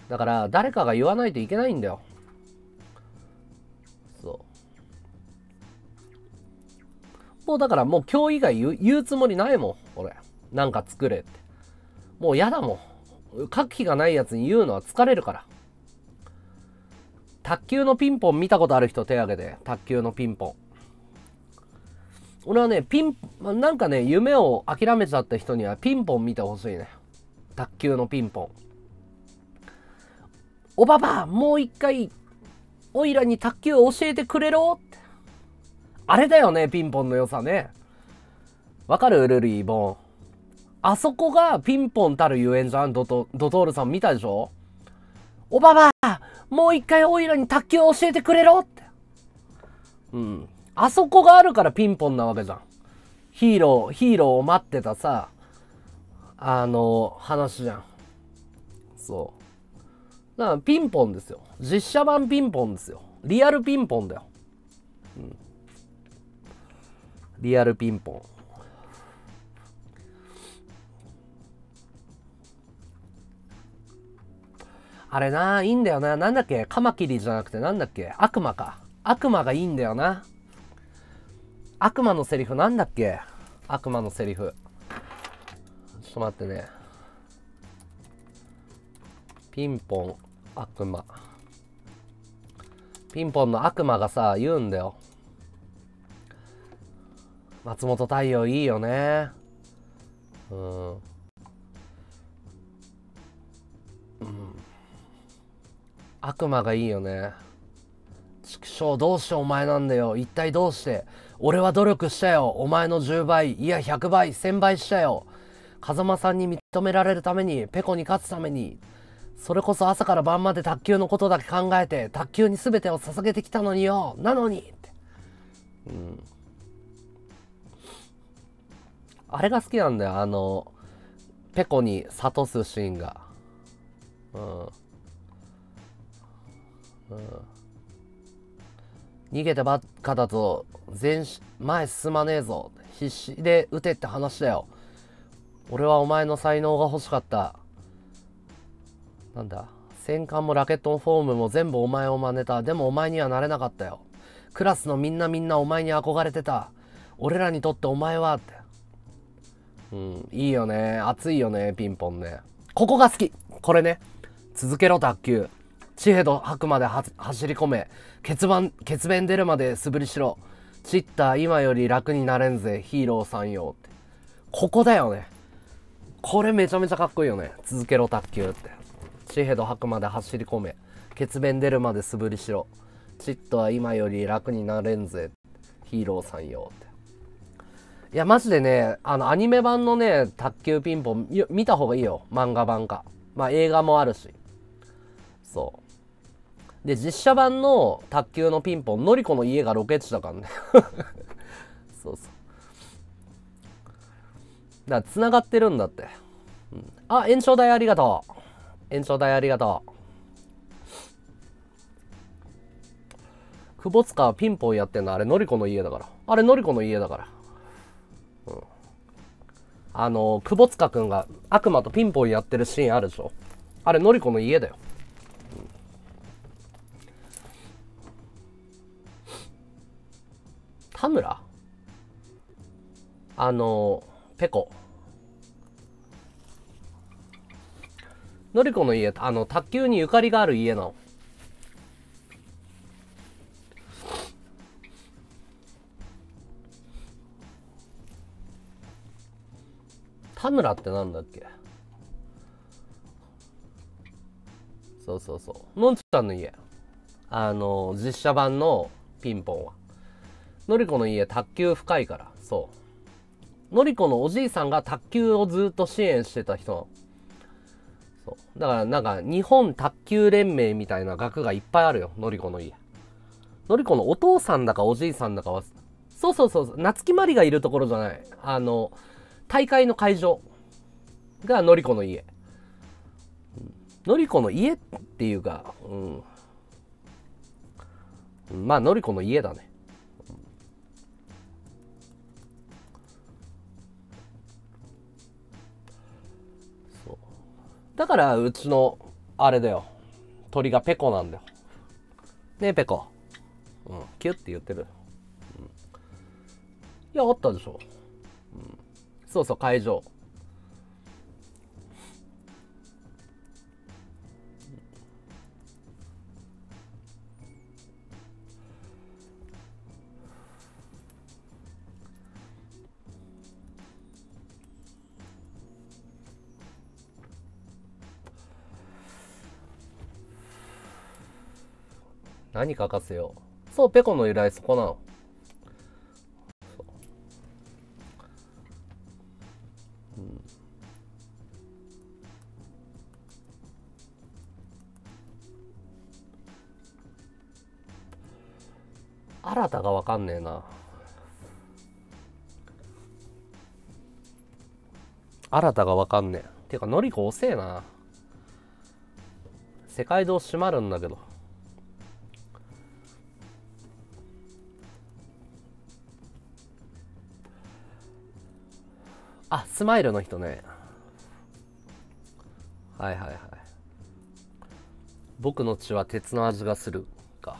だから誰かが言わないといけないんだよ。もうだからもう今日以外言うつもりないもん俺。なんか作れってもうやだもん。書く気がないやつに言うのは疲れるから。卓球のピンポン見たことある人手挙げて。卓球のピンポン、俺はねなんかね、夢を諦めちゃった人にはピンポン見てほしいね。卓球のピンポン。おばば、もう一回おいらに卓球教えてくれろって、あれだよね、ピンポンの良さね。わかる？うるりーぼん。あそこがピンポンたるゆえんじゃん。ドトールさん見たでしょ。おばば、もう一回おいらに卓球教えてくれろって。うん。あそこがあるからピンポンなわけじゃん。ヒーローを待ってたさ、話じゃん。そう。だからピンポンですよ。実写版ピンポンですよ。リアルピンポンだよ。うん。リアルピンポン。あれな、いいんだよな。なんだっけ、カマキリじゃなくてなんだっけ、悪魔か。悪魔がいいんだよな。悪魔のセリフなんだっけ、悪魔のセリフ。ちょっと待ってね。ピンポン、悪魔。ピンポンの悪魔がさ、言うんだよ。松本太陽いいよね。うん。悪魔がいいよね。畜生、どうしてお前なんだよ。一体どうして。俺は努力したよ。お前の10倍、いや100倍、1000倍したよ。風間さんに認められるために、ペコに勝つために。それこそ朝から晩まで卓球のことだけ考えて、卓球に全てを捧げてきたのによ。なのにって。うん。あれが好きなんだよ。ペコに諭すシーンが。うん。うん、逃げてばっかだと前進まねえぞ、必死で打てって話だよ。俺はお前の才能が欲しかった。なんだ、戦艦もラケットのフォームも全部お前を真似た。でもお前にはなれなかったよ。クラスのみんなお前に憧れてた。俺らにとってお前はって。うん、いいよね。熱いよね、ピンポンね。ここが好き。これね、続けろ卓球、地平と吐くまで走り込め、血便出るまで素振りしろ、チッター今より楽になれんぜヒーローさんよって。ここだよね。これめちゃめちゃかっこいいよね。続けろ卓球って。地平と吐くまで走り込め、血便出るまで素振りしろ、チッター今より楽になれんぜヒーローさんよって。いやマジでね、アニメ版のね卓球ピンポン見た方がいいよ。漫画版か、まあ映画もあるし。そうで、実写版の卓球のピンポン、のりこの家がロケ地だからね。そうそう。だから繋がってるんだって。うん、あ、延長台ありがとう。延長台ありがとう。窪塚はピンポンやってんの、あれのりこの家だから。あれのりこの家だから。うん。窪塚くんが悪魔とピンポンやってるシーンあるでしょ。あれのりこの家だよ。田村？ペコ。のりこの家、卓球にゆかりがある家なの。田村ってなんだっけ？そうそうそう。のんちゃんの家。実写版のピンポンは。のりこの家卓球深いから。そうのりこのおじいさんが卓球をずっと支援してた人。そうだからなんか日本卓球連盟みたいな額がいっぱいあるよ、のりこの家。のりこのお父さんだかおじいさんだかは、そうそうそう、夏木マリがいるところじゃない、大会の会場がのりこの家。のりこの家っていうか、うん、まあのりこの家だね。だからうちのあれだよ、鳥がペコなんだよねえ、ペコ、うん、キュッて言ってる、うん、いやあったでしょ、うん、そうそう会場。何書かせよう。そう、ペコの由来そこなの。うん、新たがわかんねえな。新たがわかんねえ。てかのりこ遅えな。世界堂閉まるんだけど。あ、スマイルの人ね。はいはいはい。僕の血は鉄の味がするか。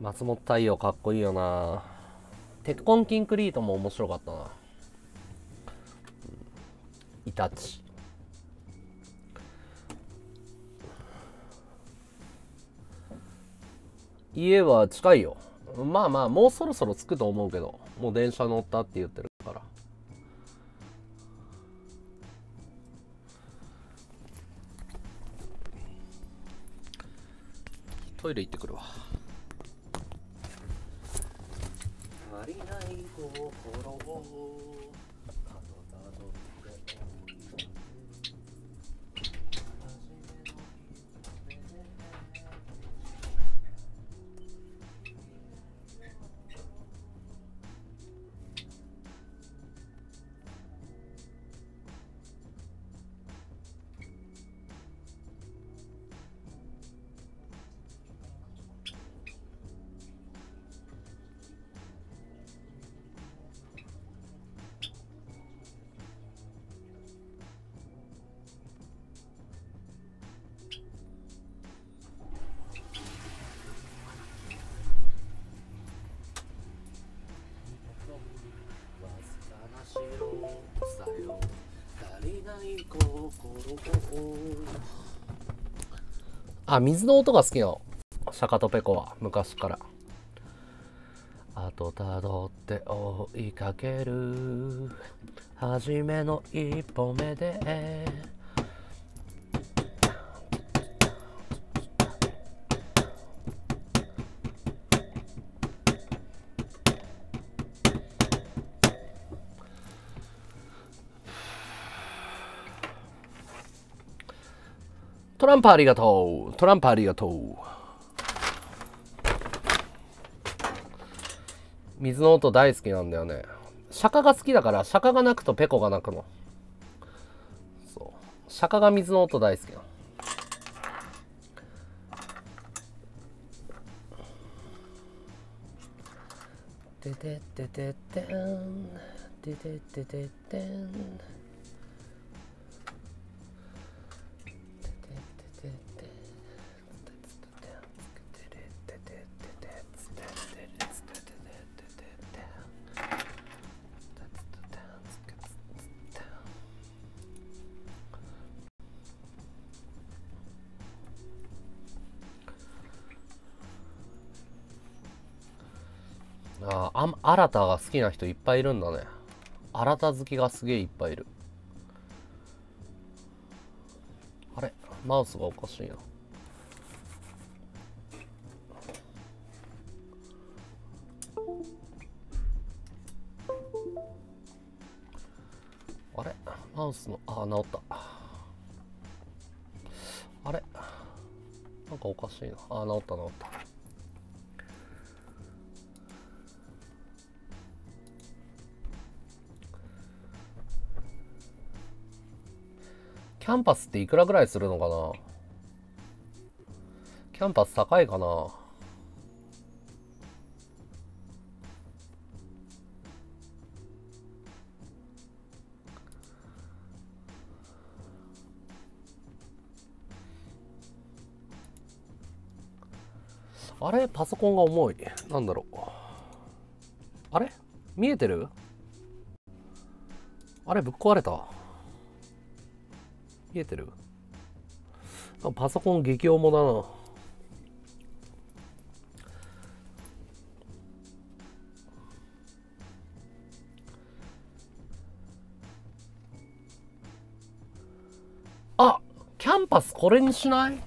松本太陽かっこいいよな。鉄痕キンクリートも面白かったな。イタチ。家は近いよ。まあまあ、もうそろそろ着くと思うけど、もう電車乗ったって言ってるから。トイレ行ってくるわ。足りない心をあ、水の音が好きなの、シャカトペコは昔から。後辿って追いかける初めの一歩目でトランプありがとう。トランプありがとう。水の音大好きなんだよね。釈迦が好きだから、釈迦が鳴くとペコが鳴くの。そう。釈迦が水の音大好きなの。てててててん。てててててん。新たが好きな人いっぱいいるんだね。新た好きがすげえいっぱいいる。あれ、マウスがおかしいな。あれ、マウスの、あ、直った。あれ、なんかおかしいな。あ、直った直った。キャンパスっていくらぐらいするのかな？キャンパス高いかな？あれ？パソコンが重い。なんだろう。あれ？見えてる？あれ？ぶっ壊れた。見えてる？パソコン激重だな。あ、キャンパスこれにしない？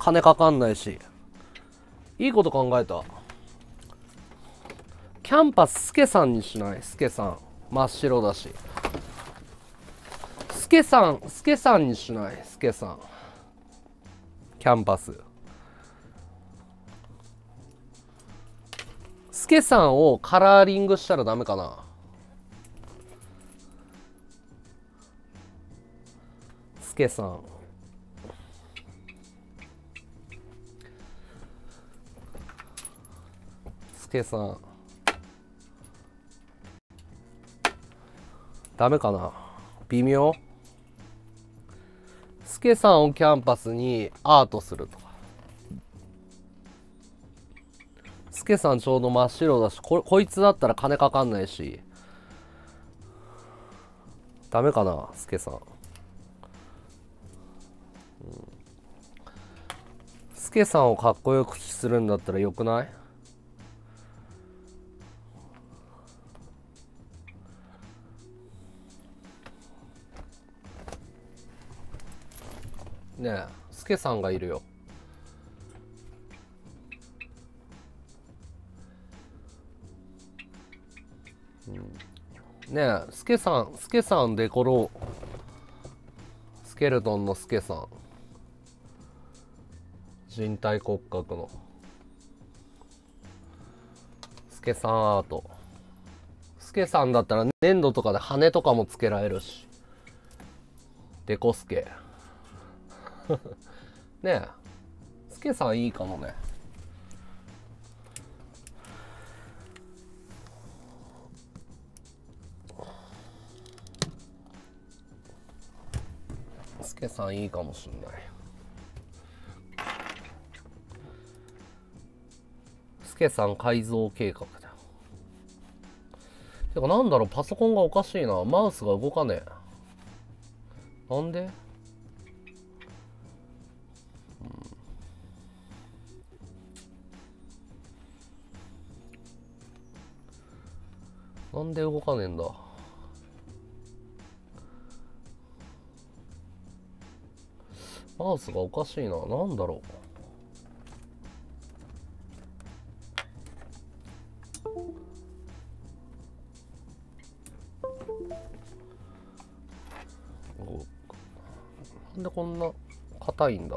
金かかんないし。いいこと考えた。キャンパススケさんにしない？スケさん。真っ白だし。スケさんにしない？スケさん。キャンパス。スケさんをカラーリングしたらダメかな？スケさん。スケさん。ダメかな、微妙。スケさんをキャンパスにアートするとか。スケさんちょうど真っ白だし、こいつだったら金かかんないし。ダメかな、スケさん。スケさんをかっこよくするんだったらよくない？ねえ、スケさんがいるよ。ねえ、スケさんデコろう。スケルトンのスケさん。人体骨格の。スケさんアート。スケさんだったら粘土とかで羽とかもつけられるし。デコスケ。ねえ、スケさんいいかもね。スケさんいいかもしんない。スケさん改造計画だ。てかなんだろう、パソコンがおかしいな。マウスが動かねえ。なんで？なんで動かねえんだ。マウスがおかしいな。なんだろう。なんでこんな硬いんだ。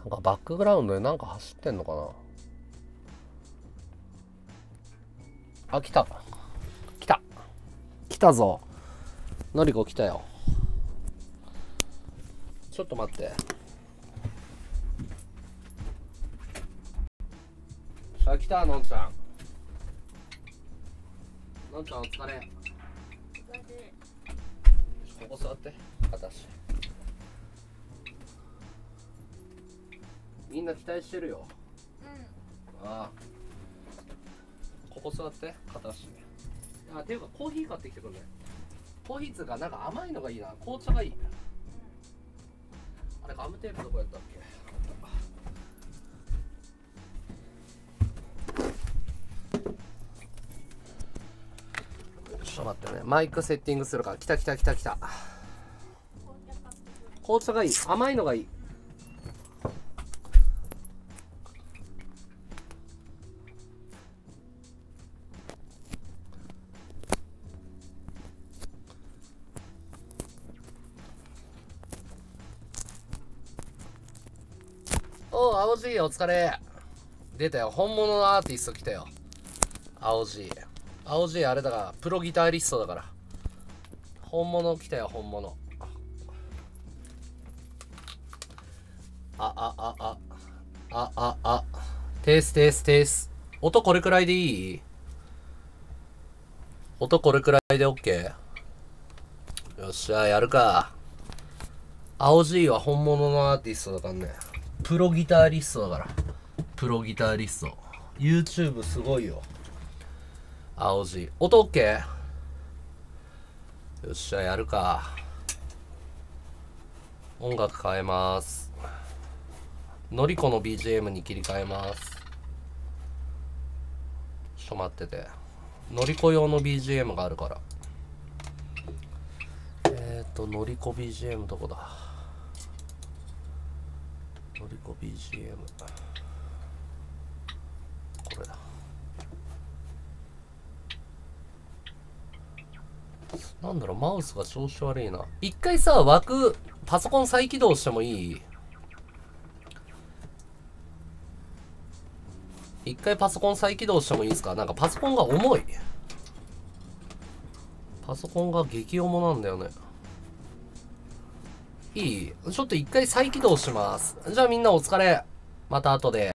なんかバックグラウンドでなんか走ってんのかな。あ、来た来た来たぞ、のりこ来たよ。ちょっと待って、あ、来た。のんちゃん、のんちゃんお疲れ。ここ座って。私みんな期待してるよ。うん。ああ。ここ座って、片足。あ、っていうか、コーヒー買ってきてくんね。コーヒーつうか、なんか甘いのがいいな。紅茶がいい。あれ、ガムテープどこやったっけ。ちょっと待ってね。マイクセッティングするから、来た来た来た来た。紅茶がいい。甘いのがいい。青じいお疲れ。出たよ、本物のアーティスト来たよ。青じい、青じいあれだから、プロギタリストだから。本物来たよ、本物。あテステステス。音これくらいでいい？音これくらいで OK？ よっしゃやるか。青じいは本物のアーティストだからね。プロギタリストだから。プロギタリスト。YouTube すごいよ。青字。音 OK？ よっしゃ、やるか。音楽変えます。のりこの BGM に切り替えます。ちょっと待ってて。のりこ用の BGM があるから。のりこ BGM どこだ？のりこ BGM これだ。なんだろう、マウスが調子悪いな。一回さ、枠パソコン再起動してもいい？一回パソコン再起動してもいいですか？なんかパソコンが重い。パソコンが激重なんだよね。いい？ちょっと一回再起動します。じゃあみんなお疲れ。また後で。